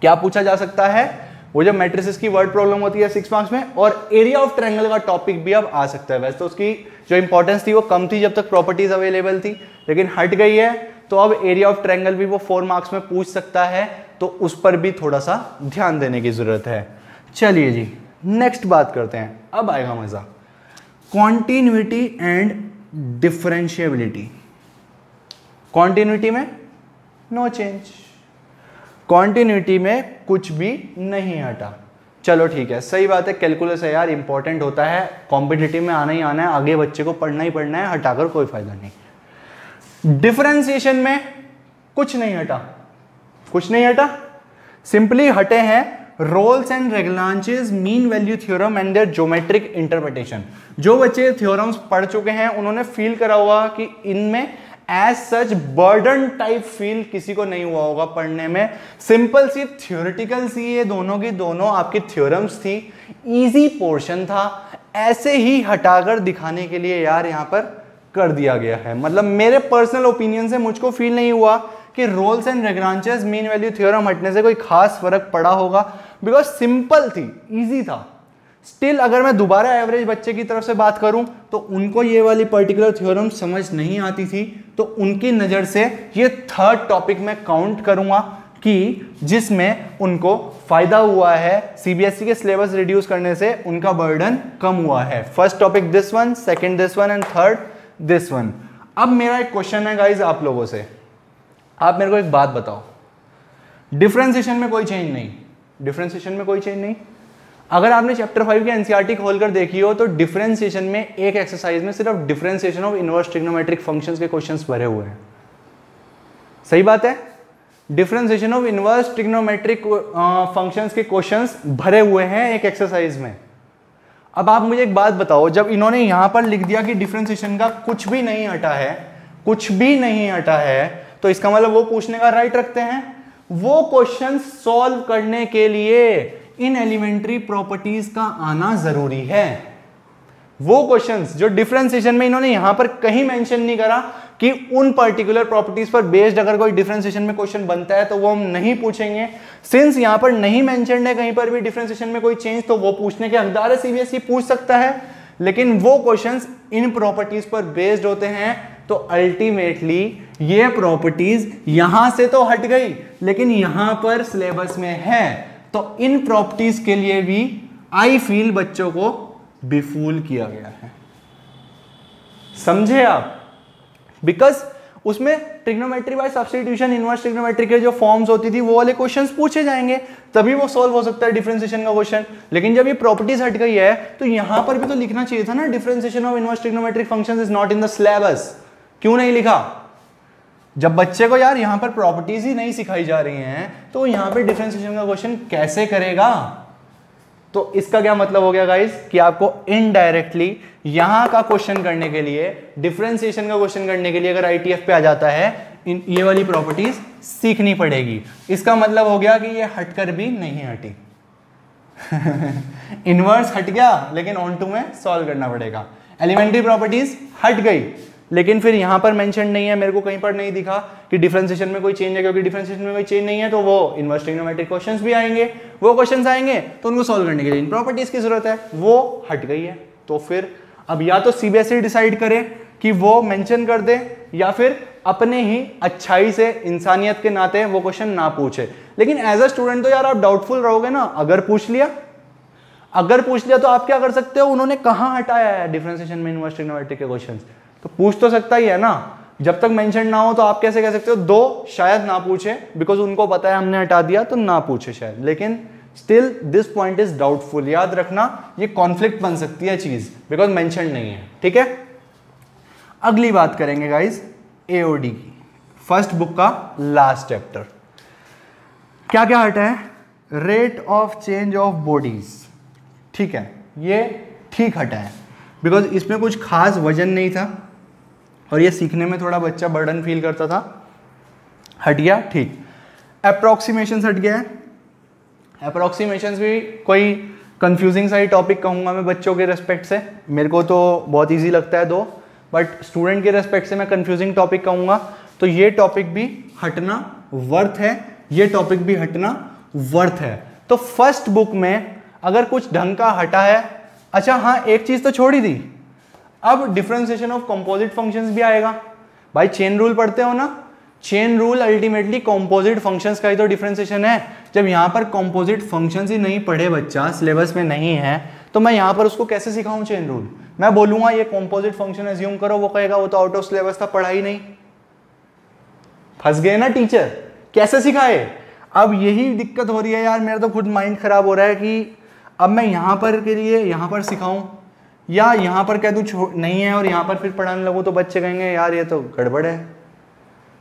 क्या पूछा जा सकता है, वो जब मैट्रिसेस की वर्ड प्रॉब्लम होती है सिक्स मार्क्स में, और एरिया ऑफ ट्रायंगल का टॉपिक भी अब आ सकता है। वैसे तो उसकी जो इंपॉर्टेंस थी वो कम थी जब तक प्रॉपर्टीज अवेलेबल थी, लेकिन हट गई है, तो अब एरिया ऑफ ट्रायंगल भी वो फोर मार्क्स में पूछ सकता है, तो उस पर भी थोड़ा सा ध्यान देने की जरूरत है। चलिए जी नेक्स्ट बात करते हैं, अब आएगा मजा, कॉन्टिन्यूटी एंड डिफरेंशिएबिलिटी। कॉन्टिन्यूटी में नो चेंज, कॉन्टिन्यूटी में कुछ भी नहीं हटा। चलो ठीक है, सही बात है, कैलकुलस है यार, इंपॉर्टेंट होता है, कॉम्पिटिटिव में आना ही आना है, आगे बच्चे को पढ़ना ही पढ़ना है, हटाकर कोई फायदा नहीं। डिफरेंशिएशन में कुछ नहीं हटा, कुछ नहीं हटा, सिंपली हटे हैं Rolle's and Lagrange's mean value theorem and their geometric interpretation. जो बच्चे थ्योरम्स पढ़ चुके हैं उन्होंने फील करा हुआ कि इनमें as such burden type feel किसी को नहीं हुआ होगा पढ़ने में, सिंपल सी थ्योरेटिकल सी ये दोनों की दोनों आपकी थ्योरम्स थी, इजी पोर्शन था, ऐसे ही हटाकर दिखाने के लिए यार यहाँ पर कर दिया गया है। मतलब मेरे पर्सनल ओपिनियन से मुझको फील नहीं हुआ कि Rolle's and Lagrange's mean value theorem हटने से कोई खास फर्क पड़ा होगा, बिकॉज सिंपल थी, इजी था। स्टिल अगर मैं दोबारा एवरेज बच्चे की तरफ से बात करूं तो उनको ये वाली पर्टिकुलर थ्योरम समझ नहीं आती थी, तो उनकी नज़र से ये थर्ड टॉपिक मैं काउंट करूंगा कि जिसमें उनको फायदा हुआ है, सीबीएसई के सिलेबस रिड्यूस करने से उनका बर्डन कम हुआ है। First topic this one, second this one and third this one. अब मेरा एक क्वेश्चन है गाइज आप लोगों से, आप मेरे को एक बात बताओ, डिफरेंशिएशन में कोई चेंज नहीं, डिफरेंशिएशन में कोई चेंज नहीं, अगर आपने चैप्टर फाइव की एनसीईआरटी खोलकर देखी हो तो डिफरेंशिएशन में एक एक्सरसाइज में सिर्फ differentiation of इनवर्स ट्रिग्नोमेट्रिक फंक्शंस के क्वेश्चंस भरे हुए हैं, सही बात है, differentiation of इनवर्स ट्रिग्नोमेट्रिक फंक्शंस के क्वेश्चंस भरे हुए हैं एक एक्सरसाइज में। अब आप मुझे एक बात बताओ, जब इन्होंने यहां पर लिख दिया कि डिफरेंशिएशन का कुछ भी नहीं हटा है, कुछ भी नहीं हटा है, तो इसका मतलब वो पूछने का राइट रखते हैं। वो क्वेश्चन सॉल्व करने के लिए इन एलिमेंट्री प्रॉपर्टीज का आना जरूरी है। वो क्वेश्चंस जो डिफरेंशिएशन में इन्होंने यहां पर कहीं मेंशन नहीं करा कि उन पर्टिकुलर प्रॉपर्टीज पर बेस्ड अगर कोई डिफरेंशिएशन में क्वेश्चन बनता है तो वो हम नहीं पूछेंगे, सिंस यहां पर नहीं मेंशन है कहीं पर भी डिफरेंशिएशन में कोई चेंज, तो वो पूछने के हकदार है, सीबीएसई पूछ सकता है, लेकिन वो क्वेश्चंस इन प्रॉपर्टीज पर बेस्ड होते हैं। तो अल्टीमेटली ये प्रॉपर्टीज यहां से तो हट गई लेकिन यहां पर सिलेबस में है, तो इन प्रॉपर्टीज के लिए भी आई फील बच्चों को बेफूल किया गया है, समझे आप, बिकॉज उसमें trigonometry by substitution inverse trigonometry के जो फॉर्म्स होती थी वो वाले क्वेश्चंस पूछे जाएंगे, तभी वो सॉल्व हो सकता है डिफरेंशिएशन का क्वेश्चन। लेकिन जब ये प्रॉपर्टीज हट गई है तो यहां पर भी तो लिखना चाहिए था ना, differentiation of इनवर्स ट्रिग्नोमेट्रिक फंक्शंस is not in the syllabus, क्यों नहीं लिखा? जब बच्चे को यार यहाँ पर प्रॉपर्टीज ही नहीं सिखाई जा रही हैं तो यहाँ पे डिफरेंशिएशन का क्वेश्चन कैसे करेगा, तो इसका क्या मतलब हो गया गाइज कि आपको इनडायरेक्टली यहां का क्वेश्चन करने के लिए, डिफरेंशिएशन का क्वेश्चन करने के लिए अगर आईटीएफ पे आ जाता है इन ये वाली प्रॉपर्टीज सीखनी पड़ेगी। इसका मतलब हो गया कि ये हटकर भी नहीं हटी इनवर्स हट गया लेकिन ऑन टू में सॉल्व करना पड़ेगा। एलिमेंट्री प्रॉपर्टीज हट गई लेकिन फिर यहाँ पर मेंशन नहीं है, मेरे को कहीं पर नहीं दिखा कि डिफरेंशिएशन में कोई चेंज है, क्योंकि डिफरेंशिएशन में कोई चेंज नहीं है तो वो इनवर्स ट्रिग्नोमेट्रिक क्वेश्चंस भी आएंगे, वो क्वेश्चंस आएंगे तो उनको सॉल्व करने के लिए इन प्रॉपर्टीज की जरूरत है, वो हट गई है। तो फिर अब या तो सीबीएसई डिसाइड करे कि वो मेंशन कर दे या फिर अपने ही अच्छाई से इंसानियत के नाते वो क्वेश्चन ना पूछे। लेकिन एज अ स्टूडेंट तो यार आप डाउटफुल रहोगे ना, अगर पूछ लिया अगर पूछ लिया तो आप क्या कर सकते हो, उन्होंने कहाँ हटाया है डिफरेंशिएशन में इनवर्स ट्रिग्नोमेट्रिक के क्वेश्चंस, तो पूछ तो सकता ही है ना। जब तक मेंशन ना हो तो आप कैसे कह सकते हो दो शायद ना पूछे, बिकॉज उनको पता है हमने हटा दिया तो ना पूछे शायद, लेकिन still this point is doubtful. याद रखना ये कॉन्फ्लिक्ट बन सकती है चीज बिकॉज मेंशन नहीं है। ठीक है, अगली बात करेंगे गाइज एओडी की, फर्स्ट बुक का लास्ट चैप्टर। क्या क्या हटा है? Rate of change of bodies, ठीक है ये ठीक हटा है बिकॉज इसमें कुछ खास वजन नहीं था और ये सीखने में थोड़ा बच्चा बर्डन फील करता था, हट गया। ठीक, अप्रॉक्सीमेशंस हट गया है। अप्रॉक्सीमेशंस भी कोई कंफ्यूजिंग सा ही टॉपिक कहूँगा मैं बच्चों के रेस्पेक्ट से, मेरे को तो बहुत इजी लगता है दो, बट स्टूडेंट के रेस्पेक्ट से मैं कंफ्यूजिंग टॉपिक कहूँगा, तो ये टॉपिक भी हटना वर्थ है, ये टॉपिक भी हटना वर्थ है। तो फर्स्ट बुक में अगर कुछ ढंग का हटा है, अच्छा हाँ एक चीज़ तो छोड़ ही दी, अब डिफरेंशिएशन ऑफ कंपोजिट फंक्शंस भी आएगा। भाई चेन रूल पढ़ते हो ना, chain rule ultimately composite functions का ही तो डिफरेंशिएशन है। जब यहाँ पर कंपोजिट फंक्शंस ही नहीं पढ़े बच्चा, सिलेबस में नहीं है, तो मैं यहाँ पर उसको कैसे सिखाऊं चेन रूल? मैं बोलूँगा ये कंपोजिट फंक्शन एज्यूम करो, वो कहेगा वो तो आउट ऑफ सिलेबस था, पढ़ा ही नहीं। फंस गए ना टीचर, कैसे सिखाए? अब यही दिक्कत हो रही है यार, मेरा तो खुद माइंड खराब हो रहा है कि अब मैं यहाँ पर के लिए यहाँ पर सिखाऊं या यहाँ पर कह दूँ छो नहीं है और यहाँ पर फिर पढ़ाने लगूँ तो बच्चे कहेंगे यार ये तो गड़बड़ है।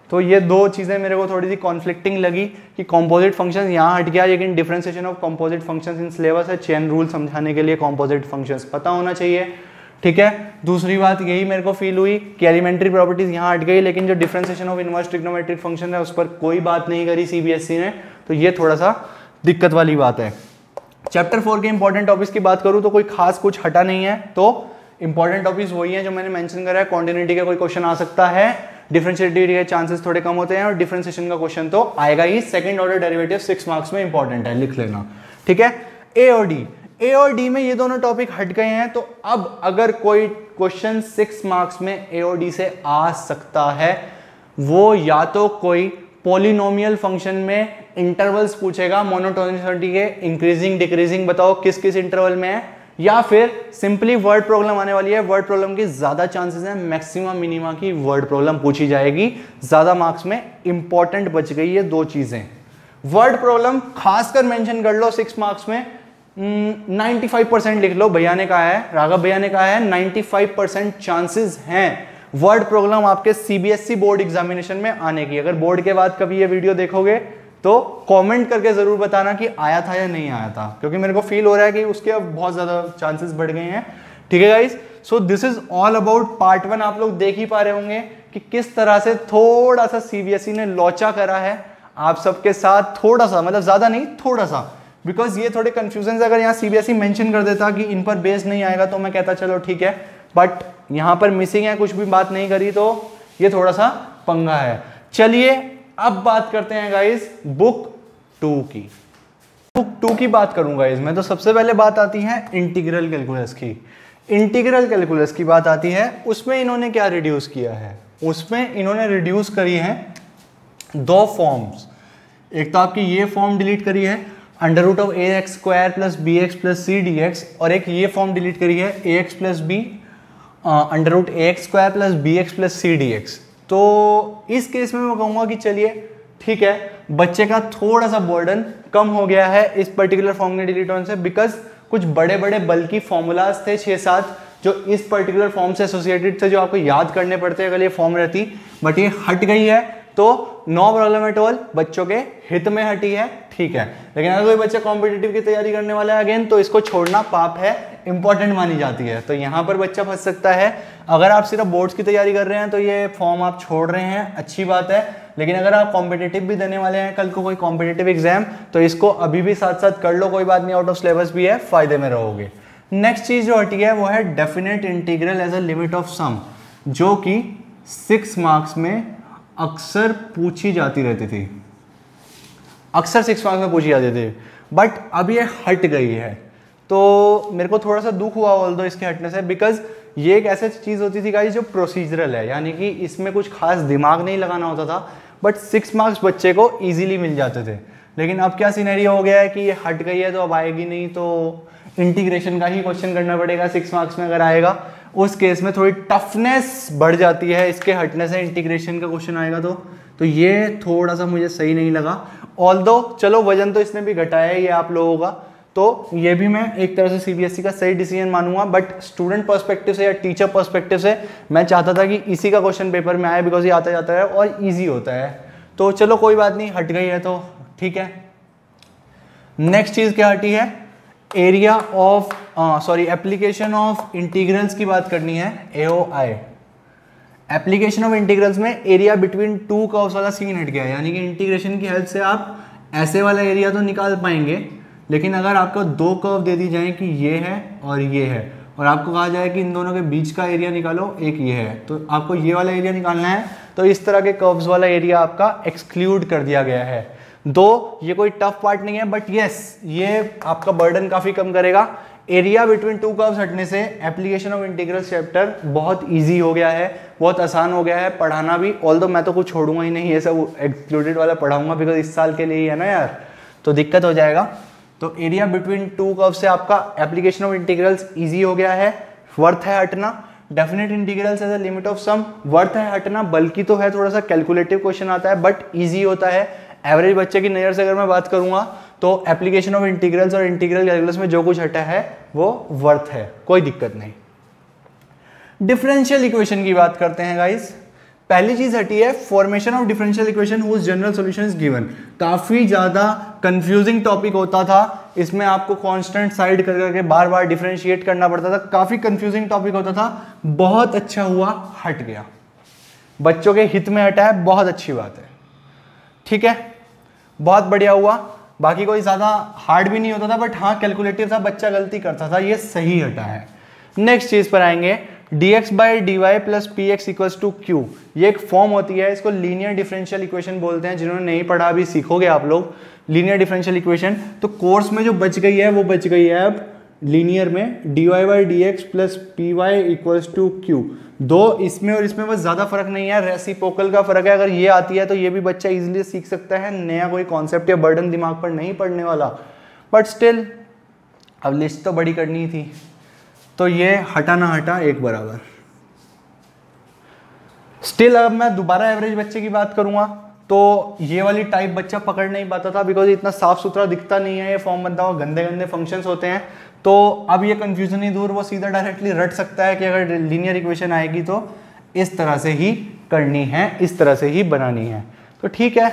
तो ये दो चीज़ें मेरे को थोड़ी सी कॉन्फ्लिक्टिंग लगी कि कंपोजिट फंक्शंस यहाँ हट गया लेकिन differentiation of composite functions in syllabus है, चेन रूल समझाने के लिए कंपोजिट फंक्शंस पता होना चाहिए। ठीक है, दूसरी बात यही मेरे को फील हुई कि एलिमेंट्री प्रॉपर्टीज़ यहाँ हट गई लेकिन जो differentiation of inverse trigonometric function है उस पर कोई बात नहीं करी सीबीएसई ने, तो ये थोड़ा सा दिक्कत वाली बात है। चैप्टर फोर के इंपॉर्टेंट टॉपिक्स की बात करूँ तो कोई खास कुछ हटा नहीं है, तो इंपॉर्टेंट टॉपिक्स वही हैं जो मैंने मेंशन करा है। कॉन्टिन्यूटी का कोई क्वेश्चन आ सकता है, डिफरेंशिएटिविटी के चांसेस थोड़े कम होते हैं और डिफरेंशिएशन का क्वेश्चन तो आएगा ही। Second order derivative six marks में इंपॉर्टेंट है, लिख लेना। ठीक है, ए और डी, ए और डी में ये दोनों टॉपिक हट गए हैं, तो अब अगर कोई क्वेश्चन सिक्स मार्क्स में ए और डी से आ सकता है वो या तो कोई पॉलिनोमियल फंक्शन में इंटरवल्स पूछेगा, मोनोटोनिसिटी के इंक्रीजिंग डिक्रीजिंग बताओ किस किस इंटरवल में है, या फिर सिंपली वर्ड प्रॉब्लम आने वाली है। वर्ड प्रॉब्लम की ज़्यादा चांसेस हैं, मैक्सिमम मिनिमा की वर्ड प्रॉब्लम पूछी जाएगी ज़्यादा मार्क्स में। इंपॉर्टेंट बच गई ये दो चीज़ें, वर्ड प्रॉब्लम खासकर मेंशन कर लो सिक्स मार्क्स में, नाइन्टी फाइव परसेंट लिख लो, भैया ने कहा है, राघव भैया ने कहा है नाइन्टी फाइव परसेंट चांसेज हैं वर्ड प्रॉब्लम आपके सीबीएसई बोर्ड एग्जामिनेशन में आने की। अगर बोर्ड के बाद कभी ये वीडियो देखोगे तो कमेंट करके जरूर बताना कि आया था या नहीं आया था, क्योंकि मेरे को फील हो रहा है कि उसके अब बहुत ज्यादा चांसेस बढ़ गए हैं। ठीक है guys, so this is all about part one. आप लोग देख ही पा रहे होंगे कि किस तरह से थोड़ा सा सीबीएसई ने लोचा करा है आप सबके साथ, थोड़ा सा मतलब ज्यादा नहीं थोड़ा सा, बिकॉज ये थोड़े कंफ्यूजन। अगर यहाँ सीबीएसई मेंशन कर देता कि इन पर बेस नहीं आएगा तो मैं कहता चलो ठीक है, बट यहाँ पर मिसिंग है, कुछ भी बात नहीं करी, तो ये थोड़ा सा पंगा है। चलिए अब बात करते हैं गाइज बुक टू की। बुक टू की बात करूँगा इसमें तो सबसे पहले बात आती है इंटीग्रल कैलकुलस की। इंटीग्रल कैलकुलस की बात आती है, उसमें इन्होंने क्या रिड्यूस किया है? उसमें इन्होंने रिड्यूस करी है दो फॉर्म्स, एक तो आपकी ये फॉर्म डिलीट करी है under root of A x square plus B x plus C D x, और एक ये फॉर्म डिलीट करी है ए x plus B under root ए x square plus B x plus C D x. तो इस केस में मैं कहूँगा कि चलिए ठीक है, बच्चे का थोड़ा सा बर्डन कम हो गया है इस पर्टिकुलर फॉर्म के डिलीट होने से, बिकॉज कुछ बड़े बड़े बल्कि फॉर्मूलाज थे छः सात जो इस पर्टिकुलर फॉर्म से एसोसिएटेड थे जो आपको याद करने पड़ते हैं अगर ये फॉर्म रहती, बट ये हट गई है। तो नौ प्रॉब्लमेटोल बच्चों के हित में हटी है, ठीक है। लेकिन अगर कोई बच्चा कॉम्पिटिटिव की तैयारी करने वाला है अगेन, तो इसको छोड़ना पाप है, इंपॉर्टेंट मानी जाती है, तो यहाँ पर बच्चा फंस सकता है। अगर आप सिर्फ बोर्ड्स की तैयारी कर रहे हैं तो ये फॉर्म आप छोड़ रहे हैं, अच्छी बात है। लेकिन अगर आप कॉम्पिटिटिव भी देने वाले हैं, कल को कोई कॉम्पिटिटिव एग्जाम, तो इसको अभी भी साथ साथ कर लो, कोई बात नहीं, आउट ऑफ सिलेबस भी है, फायदे में रहोगे। नेक्स्ट चीज जो हटी है वो है definite integral as a limit of sum, जो कि सिक्स मार्क्स में अक्सर पूछी जाती रहती थी, अक्सर सिक्स मार्क्स में पूछी जाती थी, बट अब ये हट गई है। तो मेरे को थोड़ा सा दुख हुआ ऑल्दो इसके हटने से, बिकॉज ये एक ऐसी चीज़ होती थी गाइस जो प्रोसीजरल है, यानी कि इसमें कुछ खास दिमाग नहीं लगाना होता था, बट सिक्स मार्क्स बच्चे को ईजिली मिल जाते थे। लेकिन अब क्या सिनेरियो हो गया है कि ये हट गई है, तो अब आएगी नहीं, तो इंटीग्रेशन का ही क्वेश्चन करना पड़ेगा सिक्स मार्क्स में। अगर आएगा उस केस में थोड़ी टफनेस बढ़ जाती है, इसके हटने से इंटीग्रेशन का क्वेश्चन आएगा तो तो ये थोड़ा सा मुझे सही नहीं लगा। ऑल्दो चलो वजन तो इसने भी घटाया ही है आप लोगों का, तो ये भी मैं एक तरह से सीबीएसई का सही डिसीजन मानूंगा, बट स्टूडेंट पर्सपेक्टिव से या टीचर पर्सपेक्टिव से मैं चाहता था कि इसी का क्वेश्चन पेपर में आए, बिकॉज ये आता जाता है और ईजी होता है। तो चलो कोई बात नहीं, हट गई है तो ठीक है। नेक्स्ट चीज़ क्या हटी है, area of sorry application of integrals की बात करनी है, A O I. Application of integrals में एरिया बिटवीन टू का उस वाला सीन हट गया, यानी कि इंटीग्रेशन की हेल्प से आप ऐसे वाला एरिया तो निकाल पाएंगे, लेकिन अगर आपको दो कर्व दे दी जाए कि ये है और ये है, और आपको कहा जाए कि इन दोनों के बीच का एरिया निकालो, एक ये है, तो आपको ये वाला एरिया निकालना है, तो इस तरह के कर्व्स वाला एरिया आपका एक्सक्लूड कर दिया गया है। दो ये कोई टफ पार्ट नहीं है, बट यस ये आपका बर्डन काफ़ी कम करेगा। एरिया बिटवीन टू कर्व्स हटने से एप्लीकेशन ऑफ इंटीग्रल चैप्टर बहुत इजी हो गया है, बहुत आसान हो गया है पढ़ाना भी। ऑल्दो मैं तो कुछ छोड़ूंगा ही नहीं, ये सब एक्सक्लूडेड वाला पढ़ाऊंगा, बिकॉज इस साल के लिए ही है ना यार, तो दिक्कत हो जाएगा। तो एरिया बिटवीन टू कर्व से आपका एप्लीकेशन ऑफ इंटीग्रल्स इजी हो गया है, वर्थ है हटना। Definite integrals as a limit of sum worth है हटना, बल्कि तो है, थोड़ा सा कैलकुलेटिव क्वेश्चन आता है बट ईजी होता है। एवरेज बच्चे की नज़र से अगर मैं बात करूंगा तो एप्लीकेशन ऑफ इंटीग्रल्स और इंटीग्रल कैलकुलस में जो कुछ हटा है वो वर्थ है, कोई दिक्कत नहीं। डिफरेंशियल इक्वेशन की बात करते हैं गाइस। पहली चीज हटी है formation of डिफरेंशियल इक्वेशन whose general solution is given. काफी ज्यादा कंफ्यूजिंग टॉपिक होता था, इसमें आपको कांस्टेंट साइड कर करके बार बार डिफरेंशिएट करना पड़ता था, काफी कंफ्यूजिंग टॉपिक होता था। बहुत अच्छा हुआ हट गया, बच्चों के हित में हटा है, बहुत अच्छी बात है, ठीक है, बहुत बढ़िया हुआ। बाकी कोई ज्यादा हार्ड भी नहीं होता था, बट हाँ कैलकुलेटिव था, बच्चा गलती करता था, ये सही हटा है। नेक्स्ट चीज पर आएंगे, dx by D Y plus P X equals to Q, ये एक फॉर्म होती है, इसको लीनियर डिफरेंशियल इक्वेशन बोलते हैं। जिन्होंने नहीं पढ़ा अभी सीखोगे आप लोग लीनियर डिफरेंशियल इक्वेशन। तो कोर्स में जो बच गई है वो बच गई है अब लीनियर में, D Y by D x plus P Y equals to Q. दो इसमें और इसमें बस ज़्यादा फर्क नहीं है, रेसिप्रोकल का फर्क है। अगर ये आती है तो ये भी बच्चा इजीली सीख सकता है, नया कोई कॉन्सेप्ट या बर्डन दिमाग पर नहीं पड़ने वाला, बट स्टिल अब लिस्ट तो बड़ी करनी ही थी, तो ये हटा ना हटा एक बराबर। स्टिल अब मैं दोबारा एवरेज बच्चे की बात करूंगा तो ये वाली टाइप बच्चा पकड़ नहीं पाता था, बिकॉज इतना साफ सुथरा दिखता नहीं है ये फॉर्म, बनता हुआ गंदे गंदे फंक्शंस होते हैं। तो अब ये कंफ्यूजन ही दूर, वो सीधा डायरेक्टली रट सकता है कि अगर लीनियर इक्वेशन आएगी तो इस तरह से ही करनी है, इस तरह से ही बनानी है। तो ठीक है,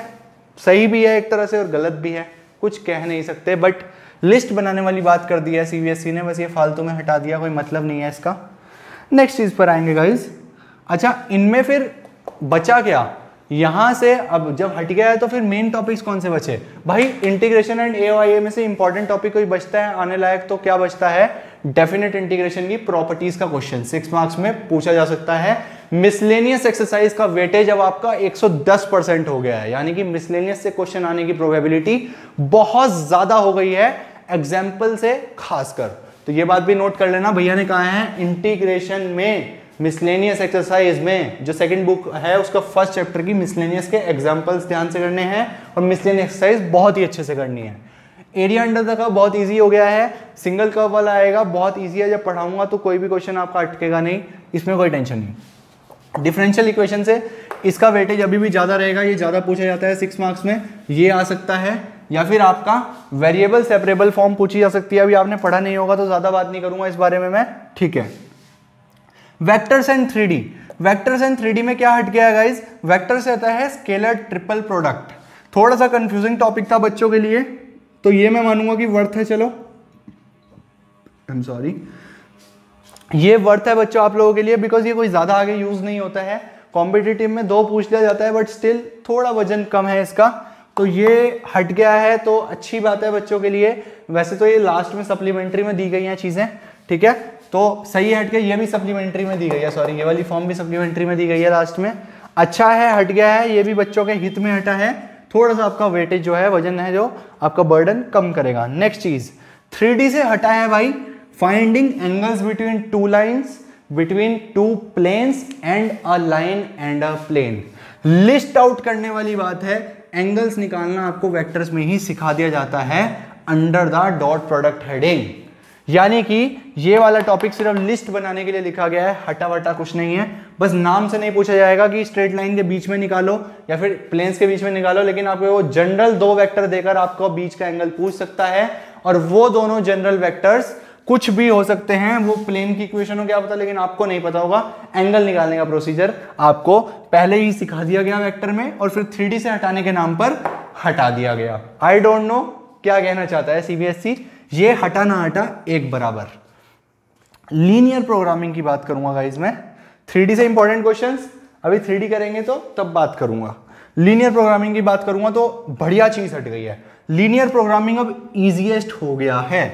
सही भी है एक तरह से और गलत भी है, कुछ कह नहीं सकते, बट लिस्ट बनाने वाली बात कर दी है सीबीएसई ने, बस ये फालतू में हटा दिया, कोई मतलब नहीं है इसका। नेक्स्ट चीज़ पर आएंगे गाइज। अच्छा, इनमें फिर बचा क्या, यहाँ से अब जब हट गया है तो फिर मेन टॉपिक्स कौन से बचे भाई? इंटीग्रेशन एंड ए ओ आई में से इंपॉर्टेंट टॉपिक कोई बचता है आने लायक तो क्या बचता है? डेफिनेट इंटीग्रेशन की प्रॉपर्टीज का क्वेश्चन सिक्स मार्क्स में पूछा जा सकता है। मिसलेनियस एक्सरसाइज का वेटेज अब आपका एक सौ दस परसेंट हो गया है, यानी कि मिसलेनियस से क्वेश्चन आने की प्रोबेबिलिटी बहुत ज्यादा हो गई है एग्जाम्पल से खासकर। तो ये बात भी नोट कर लेना, भैया ने कहा है इंटीग्रेशन में मिसलेनियस एक्सरसाइज में, जो सेकंड बुक है उसका फर्स्ट चैप्टर की मिसलेनियस के एग्जांपल्स ध्यान से करने हैं, और मिसलेनियस एक्सरसाइज बहुत ही अच्छे से करनी है। एरिया अंडर द कर्व बहुत इजी हो गया है, सिंगल कर्व वाला आएगा बहुत इजी है, जब पढ़ाऊंगा तो कोई भी क्वेश्चन आपका अटकेगा नहीं, इसमें कोई टेंशन नहीं। डिफरेंशियल इक्वेशन से इसका वेटेज अभी भी ज़्यादा रहेगा, ये ज़्यादा पूछा जाता है सिक्स मार्क्स में, ये आ सकता है। या फिर आपका वेरिएबल सेपरेबल फॉर्म पूछी जा सकती है, अभी आपने पढ़ा नहीं होगा तो ज़्यादा बात नहीं करूँगा इस बारे में मैं, ठीक है। Vectors and three D, vectors and three D में क्या हट गया गाइज, वेक्टर से आता है स्केलर ट्रिपल प्रोडक्ट। थोड़ा सा कंफ्यूजिंग टॉपिक था बच्चों के लिए, तो ये मैं मानूंगा कि वर्थ है। चलो आई एम सॉरी, ये वर्थ है बच्चों आप लोगों के लिए, बिकॉज ये कोई ज्यादा आगे यूज नहीं होता है। कॉम्पिटिटिव में दो पूछ लिया जाता है, बट स्टिल थोड़ा वजन कम है इसका, तो ये हट गया है, तो अच्छी बात है बच्चों के लिए। वैसे तो ये लास्ट में सप्लीमेंट्री में दी गई हैं चीजें, ठीक है, तो सही हट के ये भी सप्लीमेंट्री में दी गई है, सॉरी ये वाली फॉर्म भी सप्लीमेंट्री में दी गई है लास्ट में। अच्छा है हट गया है, ये भी बच्चों के हित में हटा है, थोड़ा सा आपका वेटेज जो है, वजन है जो आपका, बर्डन कम करेगा। नेक्स्ट चीज थ्री डी से हटा है भाई, finding angles between two lines, between two planes and a line and a plane. List out करने वाली बात है, एंगल्स निकालना आपको वेक्टर्स में ही सिखा दिया जाता है under the dot product heading. यानी कि ये वाला टॉपिक सिर्फ लिस्ट बनाने के लिए लिखा गया है, हटा वटा कुछ नहीं है। बस नाम से नहीं पूछा जाएगा कि स्ट्रेट लाइन के बीच में निकालो या फिर प्लेन्स के बीच में निकालो, लेकिन आपको वो जनरल दो वेक्टर देकर आपको बीच का एंगल पूछ सकता है, और वो दोनों जनरल वेक्टर्स कुछ भी हो सकते हैं। वो प्लेन की इक्वेशन हो क्या पता, लेकिन आपको नहीं पता होगा। एंगल निकालने का प्रोसीजर आपको पहले ही सिखा दिया गया वेक्टर में, और फिर थ्री डी से हटाने के नाम पर हटा दिया गया। आई डोंट नो क्या कहना चाहता है सीबीएसई, ये हटा ना हटा एक बराबर। लीनियर प्रोग्रामिंग की बात करूंगा गाइज मैं, थ्री डी से इंपॉर्टेंट क्वेश्चन अभी थ्री डी करेंगे तो तब बात करूंगा। लीनियर प्रोग्रामिंग की बात करूंगा तो बढ़िया चीज हट गई है। लीनियर प्रोग्रामिंग अब ईजिएस्ट हो गया है,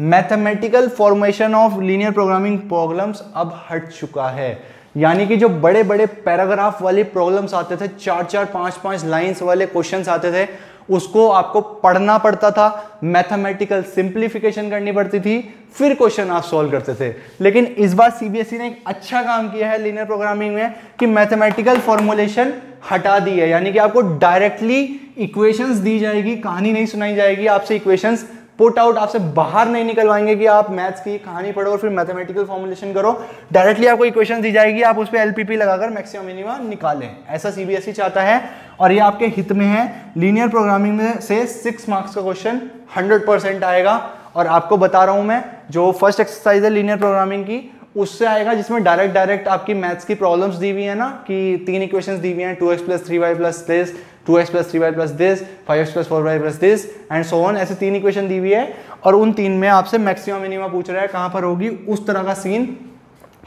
mathematical formation of लीनियर प्रोग्रामिंग problems अब हट चुका है। यानी कि जो बड़े बड़े पैराग्राफ वाले प्रॉब्लम्स आते थे, चार चार पांच पांच लाइंस वाले क्वेश्चंस आते थे, उसको आपको पढ़ना पड़ता था, मैथमेटिकल सिंप्लीफिकेशन करनी पड़ती थी, फिर क्वेश्चन आप सॉल्व करते थे। लेकिन इस बार सीबीएसई ने एक अच्छा काम किया है लीनियर प्रोग्रामिंग में कि मैथमेटिकल फॉर्मुलेशन हटा दी है। यानी कि आपको डायरेक्टली इक्वेशंस दी जाएगी, कहानी नहीं सुनाई जाएगी, आपसे इक्वेशंस पुट आउट, आपसे बाहर नहीं निकलवाएंगे कि आप मैथ्स की कहानी पढ़ो और फिर मैथमेटिकल फॉर्मुलेशन करो। डायरेक्टली आपको इक्वेशन दी जाएगी, आप उस पर एलपीपी लगाकर मैक्सिमम मिनिमा निकालें, ऐसा सीबीएसई चाहता है, और ये आपके हित में है। लीनियर प्रोग्रामिंग में से सिक्स मार्क्स का क्वेश्चन हंड्रेड परसेंट आएगा, और आपको बता रहा हूं मैं, जो फर्स्ट एक्सरसाइज है लीनियर प्रोग्रामिंग की, उससे आएगा, जिसमें डायरेक्ट डायरेक्ट आपकी मैथ्स की प्रॉब्लम्स दी हुई है ना, कि तीन इक्वेशंस दी हुई हैं, two X plus three Y plus this, two X plus three Y plus this, five X plus four Y plus this and so on, ऐसे तीन इक्वेशन दी हुई है, और उन तीन में आपसे मैक्सिमम मिनिमा पूछ रहा है कहाँ पर होगी, उस तरह का सीन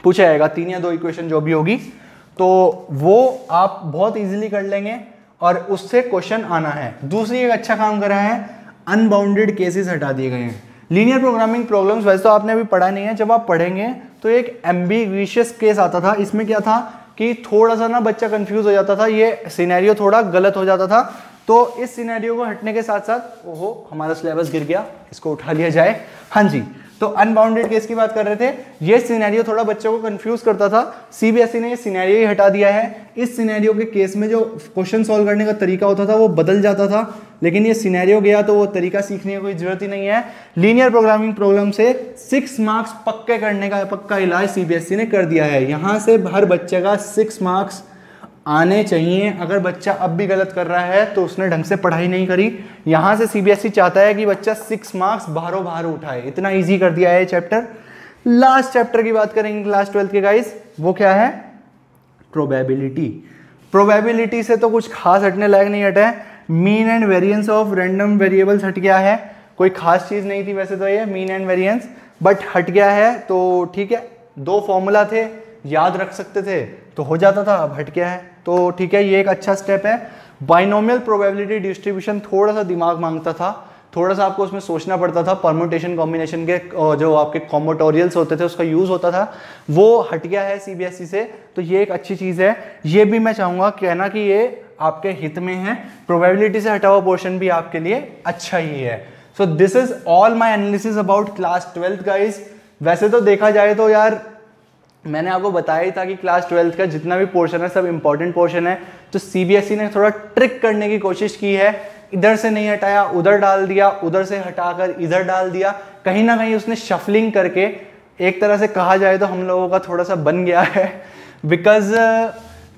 पूछा जाएगा। तीन या दो इक्वेशन जो भी होगी, तो वो आप बहुत ईजिली कर लेंगे और उससे क्वेश्चन आना है। दूसरी एक अच्छा काम करा है, अनबाउंडेड केसेस हटा दिए गए हैं। लीनियर प्रोग्रामिंग प्रॉब्लम्स वैसे तो आपने अभी पढ़ा नहीं है, जब आप पढ़ेंगे तो एक एम्बिग्विशियस केस आता था। इसमें क्या था कि थोड़ा सा ना बच्चा कंफ्यूज हो जाता था, ये सिनेरियो थोड़ा गलत हो जाता था, तो इस सिनेरियो को हटने के साथ साथ, ओहो हमारा सिलेबस गिर गया, इसको उठा लिया जाए। हाँ जी, तो अनबाउंडेड केस की बात कर रहे थे, ये सिनेरियो थोड़ा बच्चों को कंफ्यूज करता था, सीबीएसई ने ये सिनेरियो ही हटा दिया है। इस सिनेरियो के केस में जो क्वेश्चन सॉल्व करने का तरीका होता था वो बदल जाता था, लेकिन ये सिनेरियो गया तो वो तरीका सीखने की कोई जरूरत ही नहीं है। लीनियर प्रोग्रामिंग प्रॉब्लम से सिक्स मार्क्स पक्के करने का पक्का इलाज सीबीएसई ने कर दिया है। यहाँ से हर बच्चे का सिक्स मार्क्स आने चाहिए। अगर बच्चा अब भी गलत कर रहा है तो उसने ढंग से पढ़ाई नहीं करी। यहाँ से सीबीएसई चाहता है कि बच्चा सिक्स मार्क्स बाहरों बाहर उठाए, इतना इजी कर दिया है ये चैप्टर। लास्ट चैप्टर की बात करेंगे क्लास ट्वेल्थ के गाइस, वो क्या है, प्रोबेबिलिटी। प्रोबेबिलिटी से तो कुछ खास हटने लायक नहीं हटा है। Mean and variance of random variables हट गया है, कोई खास चीज़ नहीं थी वैसे तो ये मीन एंड वेरियंस, बट हट गया है तो ठीक है। दो फॉर्मूला थे, याद रख सकते थे तो हो जाता था, अब हट गया है तो ठीक है, ये एक अच्छा स्टेप है। बाइनोमियल प्रोबेबिलिटी डिस्ट्रीब्यूशन थोड़ा सा दिमाग मांगता था, थोड़ा सा आपको उसमें सोचना पड़ता था, परम्यूटेशन कॉम्बिनेशन के जो आपके कॉम्बोटोरियल्स होते थे उसका यूज़ होता था, वो हट गया है सीबीएसई से, तो ये एक अच्छी चीज़ है। ये भी मैं चाहूँगा कहना कि ये आपके हित में है, प्रोबेबिलिटी से हटा हुआ पोर्शन भी आपके लिए अच्छा ही है। So this is all my analysis about class twelfth guys. वैसे तो देखा जाए तो यार मैंने आपको बताया ही था कि क्लास ट्वेल्थ का जितना भी पोर्शन है सब इंपॉर्टेंट पोर्शन है, तो सीबीएसई ने थोड़ा ट्रिक करने की कोशिश की है, इधर से नहीं हटाया उधर डाल दिया, उधर से हटाकर इधर डाल दिया, कहीं ना कहीं उसने शफलिंग करके, एक तरह से कहा जाए तो हम लोगों का थोड़ा सा बन गया है, बिकॉज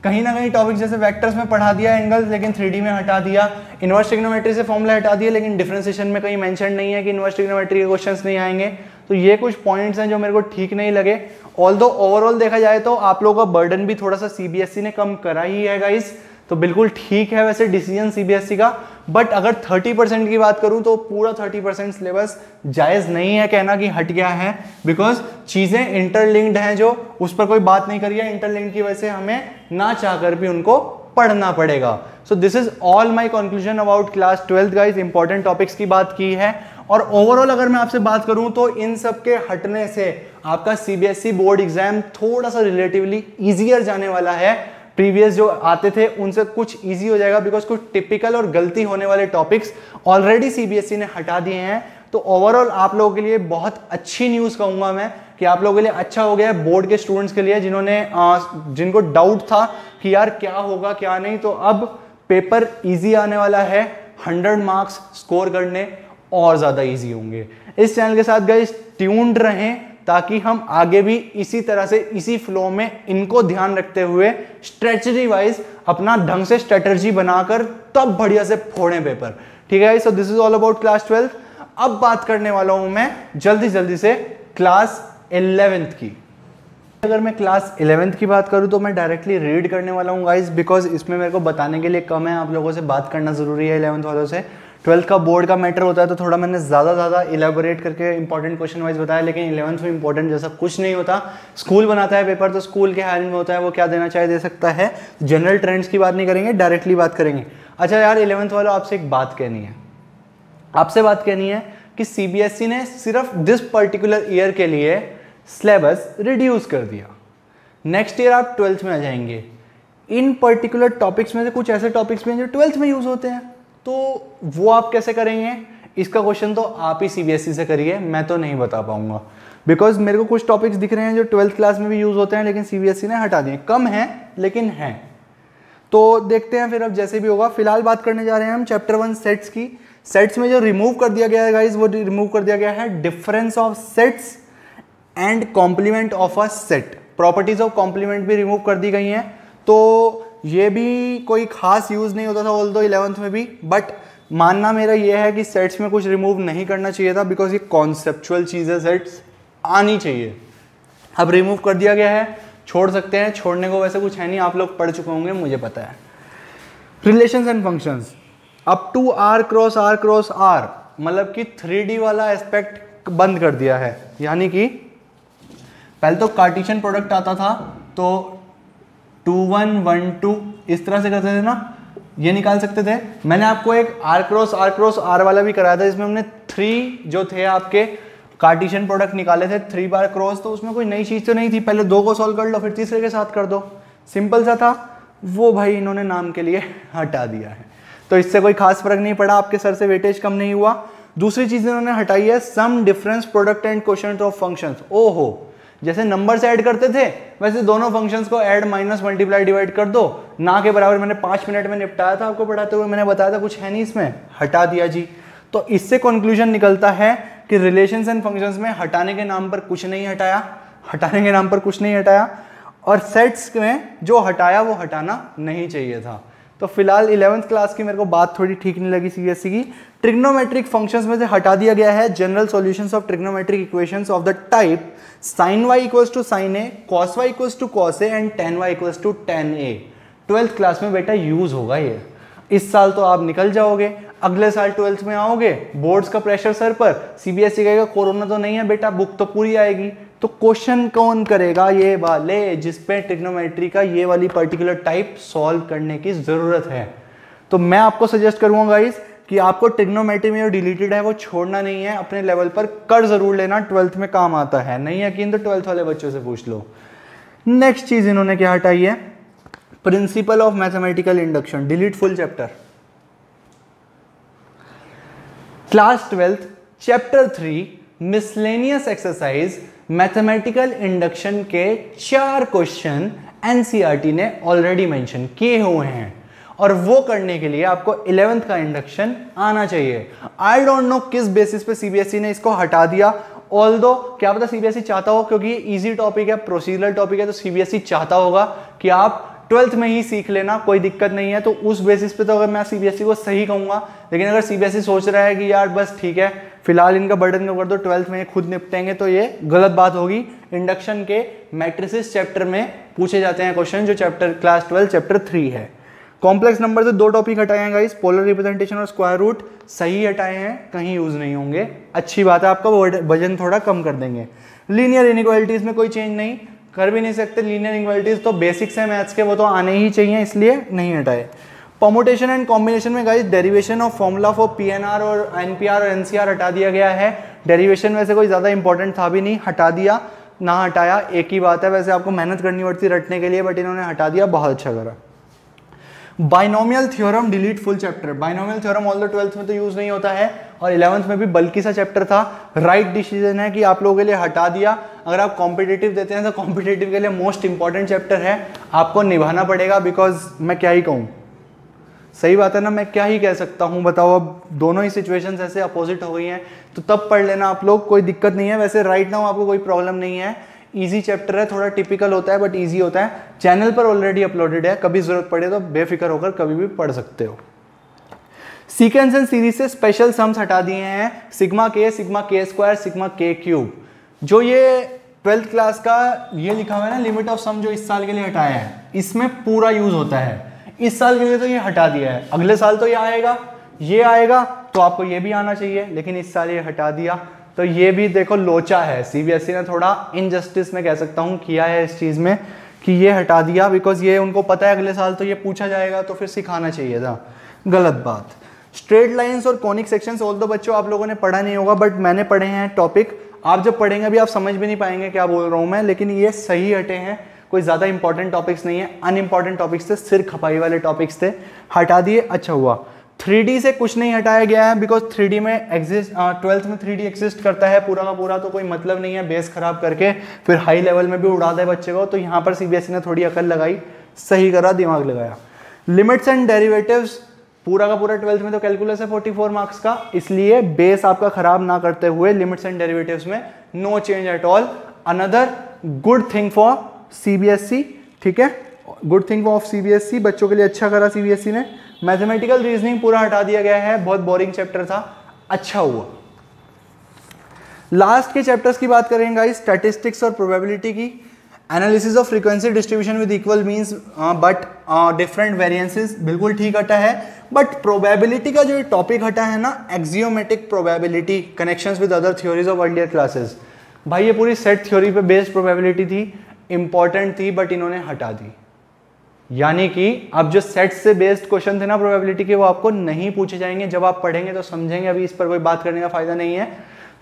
कहीं ना कहीं टॉपिक जैसे वेक्टर्स में पढ़ा दिया एंगल्स, लेकिन थ्री डी में हटा दिया, इन्वर्स ट्रिग्नोमेट्री से फॉर्मूला हटा दिया, लेकिन डिफरेंशिएशन में कहीं मेंशन नहीं है कि इन्वर्स ट्रिग्नोमेट्री के क्वेश्चंस नहीं आएंगे। तो ये कुछ पॉइंट्स हैं जो मेरे को ठीक नहीं लगे। ऑल्दो ओवरऑल देखा जाए तो आप लोगों का बर्डन भी थोड़ा सा सीबीएसई ने कम करा ही है गाइस, तो बिल्कुल ठीक है वैसे डिसीजन सीबीएसई का। बट अगर तीस परसेंट की बात करूं तो पूरा तीस परसेंट सिलेबस जायज़ नहीं है कहना कि हट गया है, बिकॉज चीज़ें इंटरलिंक्ड हैं, जो उस पर कोई बात नहीं करी है। इंटरलिंक्ड की वजह से हमें ना चाहकर भी उनको पढ़ना पड़ेगा। So this is all my conclusion about class twelfth guys. Important topics की बात की है और ओवरऑल अगर मैं आपसे बात करूं तो इन सब के हटने से आपका सीबीएसई बोर्ड एग्जाम थोड़ा सा रिलेटिवली ईजियर जाने वाला है। प्रीवियस जो आते थे उनसे कुछ इजी हो जाएगा, बिकॉज कुछ टिपिकल और गलती होने वाले टॉपिक्स ऑलरेडी सीबीएसई ने हटा दिए हैं। तो ओवरऑल आप लोगों के लिए बहुत अच्छी न्यूज़ कहूँगा मैं कि आप लोगों के लिए अच्छा हो गया है, बोर्ड के स्टूडेंट्स के लिए जिन्होंने जिनको डाउट था कि यार क्या होगा क्या नहीं, तो अब पेपर इजी आने वाला है। हंड्रेड मार्क्स स्कोर करने और ज़्यादा इजी होंगे। इस चैनल के साथ गाइस ट्यून्ड रहें ताकि हम आगे भी इसी तरह से इसी फ्लो में इनको ध्यान रखते हुए स्ट्रेटजी वाइज अपना ढंग से स्ट्रेटजी बनाकर तब बढ़िया से फोड़ें पेपर, ठीक है। So this is all about class twelfth. अब बात करने वाला हूं मैं जल्दी जल्दी से क्लास इलेवेंथ की। अगर मैं क्लास इलेवेंथ की बात करूं तो मैं डायरेक्टली रीड करने वाला हूं गाइज, बिकॉज इसमें मेरे को बताने के लिए कम है, आप लोगों से बात करना जरूरी है इलेवेंथ वालों से। ट्वेल्थ का बोर्ड का मैटर होता है तो थोड़ा मैंने ज़्यादा ज़्यादा इलेबोरेट करके इंपॉर्टेंट क्वेश्चन वाइज बताया, लेकिन इलेवंथ में इंपॉर्टेंट जैसा कुछ नहीं होता। स्कूल बनाता है पेपर तो स्कूल के हैंड में होता है, वो क्या देना चाहिए दे सकता है। जनरल ट्रेंड्स की बात नहीं करेंगे, डायरेक्टली बात करेंगे। अच्छा यार इलेवंथ वालों, आपसे एक बात कहनी है, आपसे बात कहनी है कि सीबीएसई ने सिर्फ दिस पर्टिकुलर ईयर के लिए सिलेबस रिड्यूस कर दिया। नेक्स्ट ईयर आप ट्वेल्थ में आ जाएंगे। इन पर्टिकुलर टॉपिक्स में से कुछ ऐसे टॉपिक्स भी हैं जो ट्वेल्थ में यूज़ होते हैं, तो वो आप कैसे करेंगे इसका क्वेश्चन तो आप ही सीबीएसई से करिए, मैं तो नहीं बता पाऊंगा। बिकॉज मेरे को कुछ टॉपिक्स दिख रहे हैं जो ट्वेल्थ क्लास में भी यूज़ होते हैं, लेकिन सीबीएसई ने हटा दिए। कम हैं लेकिन हैं, तो देखते हैं फिर अब जैसे भी होगा। फिलहाल बात करने जा रहे हैं हम चैप्टर वन सेट्स की। सेट्स में जो रिमूव कर दिया गया है गाइज, वो रिमूव कर दिया गया है difference of sets and complement of a set. Properties of complement भी रिमूव कर दी गई हैं, तो ये भी कोई खास यूज़ नहीं होता था ऑल दो इलेवंथ में भी। बट मानना मेरा ये है कि सेट्स में कुछ रिमूव नहीं करना चाहिए था, बिकॉज ये कॉन्सेप्चुअल चीज़ें सेट्स आनी चाहिए। अब रिमूव कर दिया गया है, छोड़ सकते हैं, छोड़ने को वैसे कुछ है नहीं, आप लोग पढ़ चुके होंगे, मुझे पता है। Relations and functions up to R cross R cross R, मतलब कि थ्री डी वाला एस्पेक्ट बंद कर दिया है। यानी कि पहले तो कार्टिशियन प्रोडक्ट आता था, तो टू वन वन टू इस तरह से करते थे ना, ये निकाल सकते थे। मैंने आपको एक R cross R cross R वाला भी कराया था, इसमें हमने थ्री जो थे आपके कार्टिशियन प्रोडक्ट निकाले थे, थ्री बार क्रॉस, तो उसमें कोई नई चीज़ तो नहीं थी। पहले दो को सॉल्व कर लो फिर तीसरे के साथ कर दो, सिंपल सा था वो, भाई इन्होंने नाम के लिए हटा दिया है। तो इससे कोई खास फर्क नहीं पड़ा, आपके सर से वेटेज कम नहीं हुआ। दूसरी चीज़ इन्होंने हटाई है sum difference product and quotients of functions. ओहो, जैसे नंबर्स ऐड करते थे वैसे दोनों फंक्शंस को ऐड माइनस मल्टीप्लाई डिवाइड कर दो, ना के बराबर। मैंने पाँच मिनट में निपटाया था आपको पढ़ाते हुए, मैंने बताया था कुछ है नहीं इसमें, हटा दिया जी। तो इससे कंक्लूजन निकलता है कि रिलेशंस एंड फंक्शंस में हटाने के नाम पर कुछ नहीं हटाया, हटाने के नाम पर कुछ नहीं हटाया। और सेट्स में जो हटाया वो हटाना नहीं चाहिए था। तो फिलहाल इलेवंथ क्लास की मेरे को बात थोड़ी ठीक नहीं लगी सीबीएसई की। ट्रिग्नोमेट्रिक फंक्शंस में से हटा दिया गया है general solutions of trigonometric equations of the type sine Y equals to sine A, cos Y equals to cos A and tan Y equals to tan A. Twelfth class में बेटा यूज होगा ये, इस साल तो आप निकल जाओगे, अगले साल ट्वेल्थ में आओगे, बोर्ड्स का प्रेशर सर पर, सीबीएसई कहेगा कोरोना तो नहीं है बेटा, बुक तो पूरी आएगी। तो क्वेश्चन कौन करेगा? ये वाले जिसपे ट्रिग्नोमेट्री का ये वाली पर्टिकुलर टाइप सॉल्व करने की ज़रूरत है। तो मैं आपको सजेस्ट करूँगा गाइस कि आपको ट्रिग्नोमेट्री में जो डिलीटेड है वो छोड़ना नहीं है, अपने लेवल पर कर ज़रूर लेना, ट्वेल्थ में काम आता है। नहीं यकीन तो ट्वेल्थ वाले बच्चों से पूछ लो। नेक्स्ट चीज़ इन्होंने क्या हटाई है, principle of mathematical induction, delete full chapter. Class twelfth chapter three miscellaneous exercise mathematical induction के चार क्वेश्चन एनसीईआरटी ने ऑलरेडी मेंशन किए हुए हैं, और वो करने के लिए आपको इलेवेंथ का इंडक्शन आना चाहिए। आई डोंट नो किस बेसिस पे सीबीएसई ने इसको हटा दिया, ऑल्दो क्या पता सीबीएसई चाहता हो, क्योंकि ये इजी टॉपिक है, प्रोसीजरल टॉपिक है, तो सीबीएसई चाहता होगा कि आप ट्वेल्थ में ही सीख लेना, कोई दिक्कत नहीं है। तो उस बेसिस पे तो अगर मैं सीबीएसई को सही कहूँगा, लेकिन अगर सीबीएसई सोच रहा है कि यार बस ठीक है फिलहाल इनका बर्डन कम कर दो, ट्वेल्थ में खुद निपटेंगे, तो ये गलत बात होगी। इंडक्शन के मैट्रिसेस चैप्टर में पूछे जाते हैं क्वेश्चन, जो chapter class twelve chapter three है। कॉम्प्लेक्स नंबर से दो टॉपिक हटाए हैं गाइस, पोलर रिप्रेजेंटेशन और स्क्वायर रूट, सही हटाए हैं, कहीं यूज नहीं होंगे, अच्छी बात है, आपका वजन थोड़ा कम कर देंगे। लीनियर इनइक्वालिटीज में कोई चेंज नहीं कर भी नहीं सकते, लीनियर इनइक्वालिटीज तो बेसिक्स है मैथ्स के, वो तो आने ही चाहिए, इसलिए नहीं हटाए। परम्यूटेशन एंड कॉम्बिनेशन में guys derivation of formula for PNR और एनपीआर और एनसीआर हटा दिया गया है। डेरिवेशन वैसे कोई ज़्यादा इंपॉर्टेंट था भी नहीं, हटा दिया ना हटाया एक ही बात है, वैसे आपको मेहनत करनी पड़ती रटने के लिए, बट इन्होंने हटा दिया, बहुत अच्छा करा। Binomial theorem delete full chapter, binomial theorem all the twelfth में तो यूज नहीं होता है और इलेवंथ में भी बल्कि सा चैप्टर था, राइट right डिसीजन है कि आप लोगों के लिए हटा दिया। अगर आप कॉम्पिटेटिव देते हैं तो कॉम्पिटेटिव के लिए मोस्ट इंपॉर्टेंट चैप्टर है, आपको निभाना पड़ेगा, बिकॉज मैं क्या ही कहूँ, सही बात है ना, मैं क्या ही कह सकता हूँ, बताओ। अब दोनों ही सिचुएशंस ऐसे अपोजिट हो गई हैं, तो तब पढ़ लेना आप लोग, कोई दिक्कत नहीं है। वैसे राइट नाउ आपको कोई प्रॉब्लम नहीं है, ईजी चैप्टर है, थोड़ा टिपिकल होता है बट ईजी होता है, चैनल पर ऑलरेडी अपलोडेड है, कभी जरूरत पड़े तो बेफिक्र होकर कभी भी पढ़ सकते हो। सीक्वेंस एंड सीरीज से स्पेशल सम्स हटा दिए हैं, सिग्मा के, सिग्मा के स्क्वायर, सिग्मा के क्यूब। जो ये ट्वेल्थ क्लास का ये लिखा हुआ है ना लिमिट ऑफ सम, जो इस साल के लिए हटाया है, इसमें पूरा यूज होता है, इस साल के लिए तो ये हटा दिया है, अगले साल तो ये आएगा, ये आएगा तो आपको ये भी आना चाहिए, लेकिन इस साल ये हटा दिया, तो ये भी देखो लोचा है, सीबीएसई ने थोड़ा इनजस्टिस में कह सकता हूँ किया है इस चीज़ में कि ये हटा दिया, बिकॉज ये उनको पता है अगले साल तो ये पूछा जाएगा, तो फिर सिखाना चाहिए था, गलत बात। स्ट्रेट लाइंस और कॉनिक सेक्शंस, ऑल्दो बच्चों आप लोगों ने पढ़ा नहीं होगा बट मैंने पढ़े हैं टॉपिक, आप जब पढ़ेंगे अभी आप समझ भी नहीं पाएंगे क्या बोल रहा हूँ मैं, लेकिन ये सही हटे हैं, कोई ज़्यादा इंपॉर्टेंट टॉपिक्स नहीं है, अनइम्पॉर्टेंट टॉपिक्स थे, सिर खपाई वाले टॉपिक्स थे, हटा दिए, अच्छा हुआ। थ्री डी से कुछ नहीं हटाया गया है, बिकॉज थ्री डी में एग्जिस्ट ट्वेल्थ में थ्री डी एग्जिस्ट करता है पूरा का पूरा, तो कोई मतलब नहीं है बेस खराब करके फिर हाई लेवल में भी उड़ा दे बच्चे को, तो यहाँ पर सीबीएसई ने थोड़ी अकल लगाई, सही करा, दिमाग लगाया। लिमिट्स एंड डेरिवेटिव्स पूरा का पूरा ट्वेल्थ में तो कैलकुलस है फोर्टी फोर मार्क्स का, इसलिए बेस आपका खराब ना करते हुए लिमिट्स एंड डेरिवेटिव्स में no change at all, another good thing for CBSE, ठीक है, गुड थिंग ऑफ सीबीएसई, बच्चों के लिए अच्छा करा सीबीएसई ने। मैथमेटिकल रीजनिंग पूरा हटा दिया गया है, बहुत बोरिंग चैप्टर था, अच्छा हुआ। लास्ट के चैप्टर्स की बात करेंगे गाइस, स्टैटिस्टिक्स और प्रोबेबिलिटी की, analysis of frequency distribution with equal means but different variances बिल्कुल ठीक हटा है, बट प्रोबेबिलिटी का जो टॉपिक हटा है ना, axiomatic probability connections with other theories of earlier classes, भाई ये पूरी सेट थ्योरी पे बेस्ड प्रोबेबिलिटी थी, इंपॉर्टेंट थी बट इन्होंने हटा दी, यानी कि अब जो सेट से बेस्ड क्वेश्चन थे ना प्रोबेबिलिटी के, वो आपको नहीं पूछे जाएंगे, जब आप पढ़ेंगे तो समझेंगे, अभी इस पर कोई बात करने का फायदा नहीं है।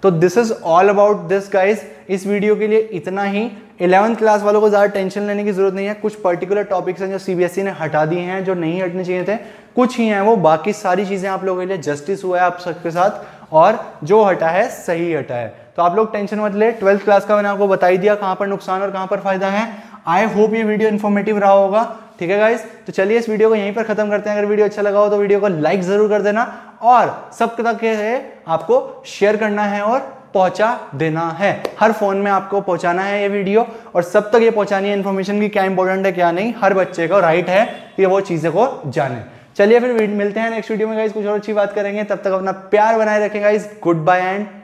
तो this is all about this guys, इस वीडियो के लिए इतना ही। इलेवंथ क्लास वालों को ज़्यादा टेंशन लेने की जरूरत नहीं है, कुछ पर्टिकुलर टॉपिक्स हैं जो सीबीएसई ने हटा दिए हैं, जो नहीं हटने चाहिए थे, कुछ ही हैं वो, बाकी सारी चीज़ें आप लोगों के लिए जस्टिस हुआ है आप सबके साथ, और जो हटा है सही हटा है, तो आप लोग टेंशन मत ले। ट्वेल्थ क्लास का मैंने आपको बता ही दिया कहाँ पर नुकसान और कहाँ पर फायदा है। आई होप ये वीडियो इन्फॉर्मेटिव रहा होगा, ठीक है गाइस, तो चलिए इस वीडियो को यहीं पर खत्म करते हैं। अगर वीडियो अच्छा लगा हो तो वीडियो को लाइक जरूर कर देना और सब तक आपको शेयर करना है और पहुंचा देना है, हर फोन में आपको पहुंचाना है ये वीडियो, और सब तक ये पहुंचानी है इन्फॉर्मेशन की क्या इंपॉर्टेंट है क्या नहीं, हर बच्चे को राइट है कि वो चीज़ें को जाने। चलिए फिर मिलते हैं नेक्स्ट वीडियो में गाइस, कुछ और अच्छी बात करेंगे, तब तक अपना प्यार बनाए रखें गाइस, गुड बाय एंड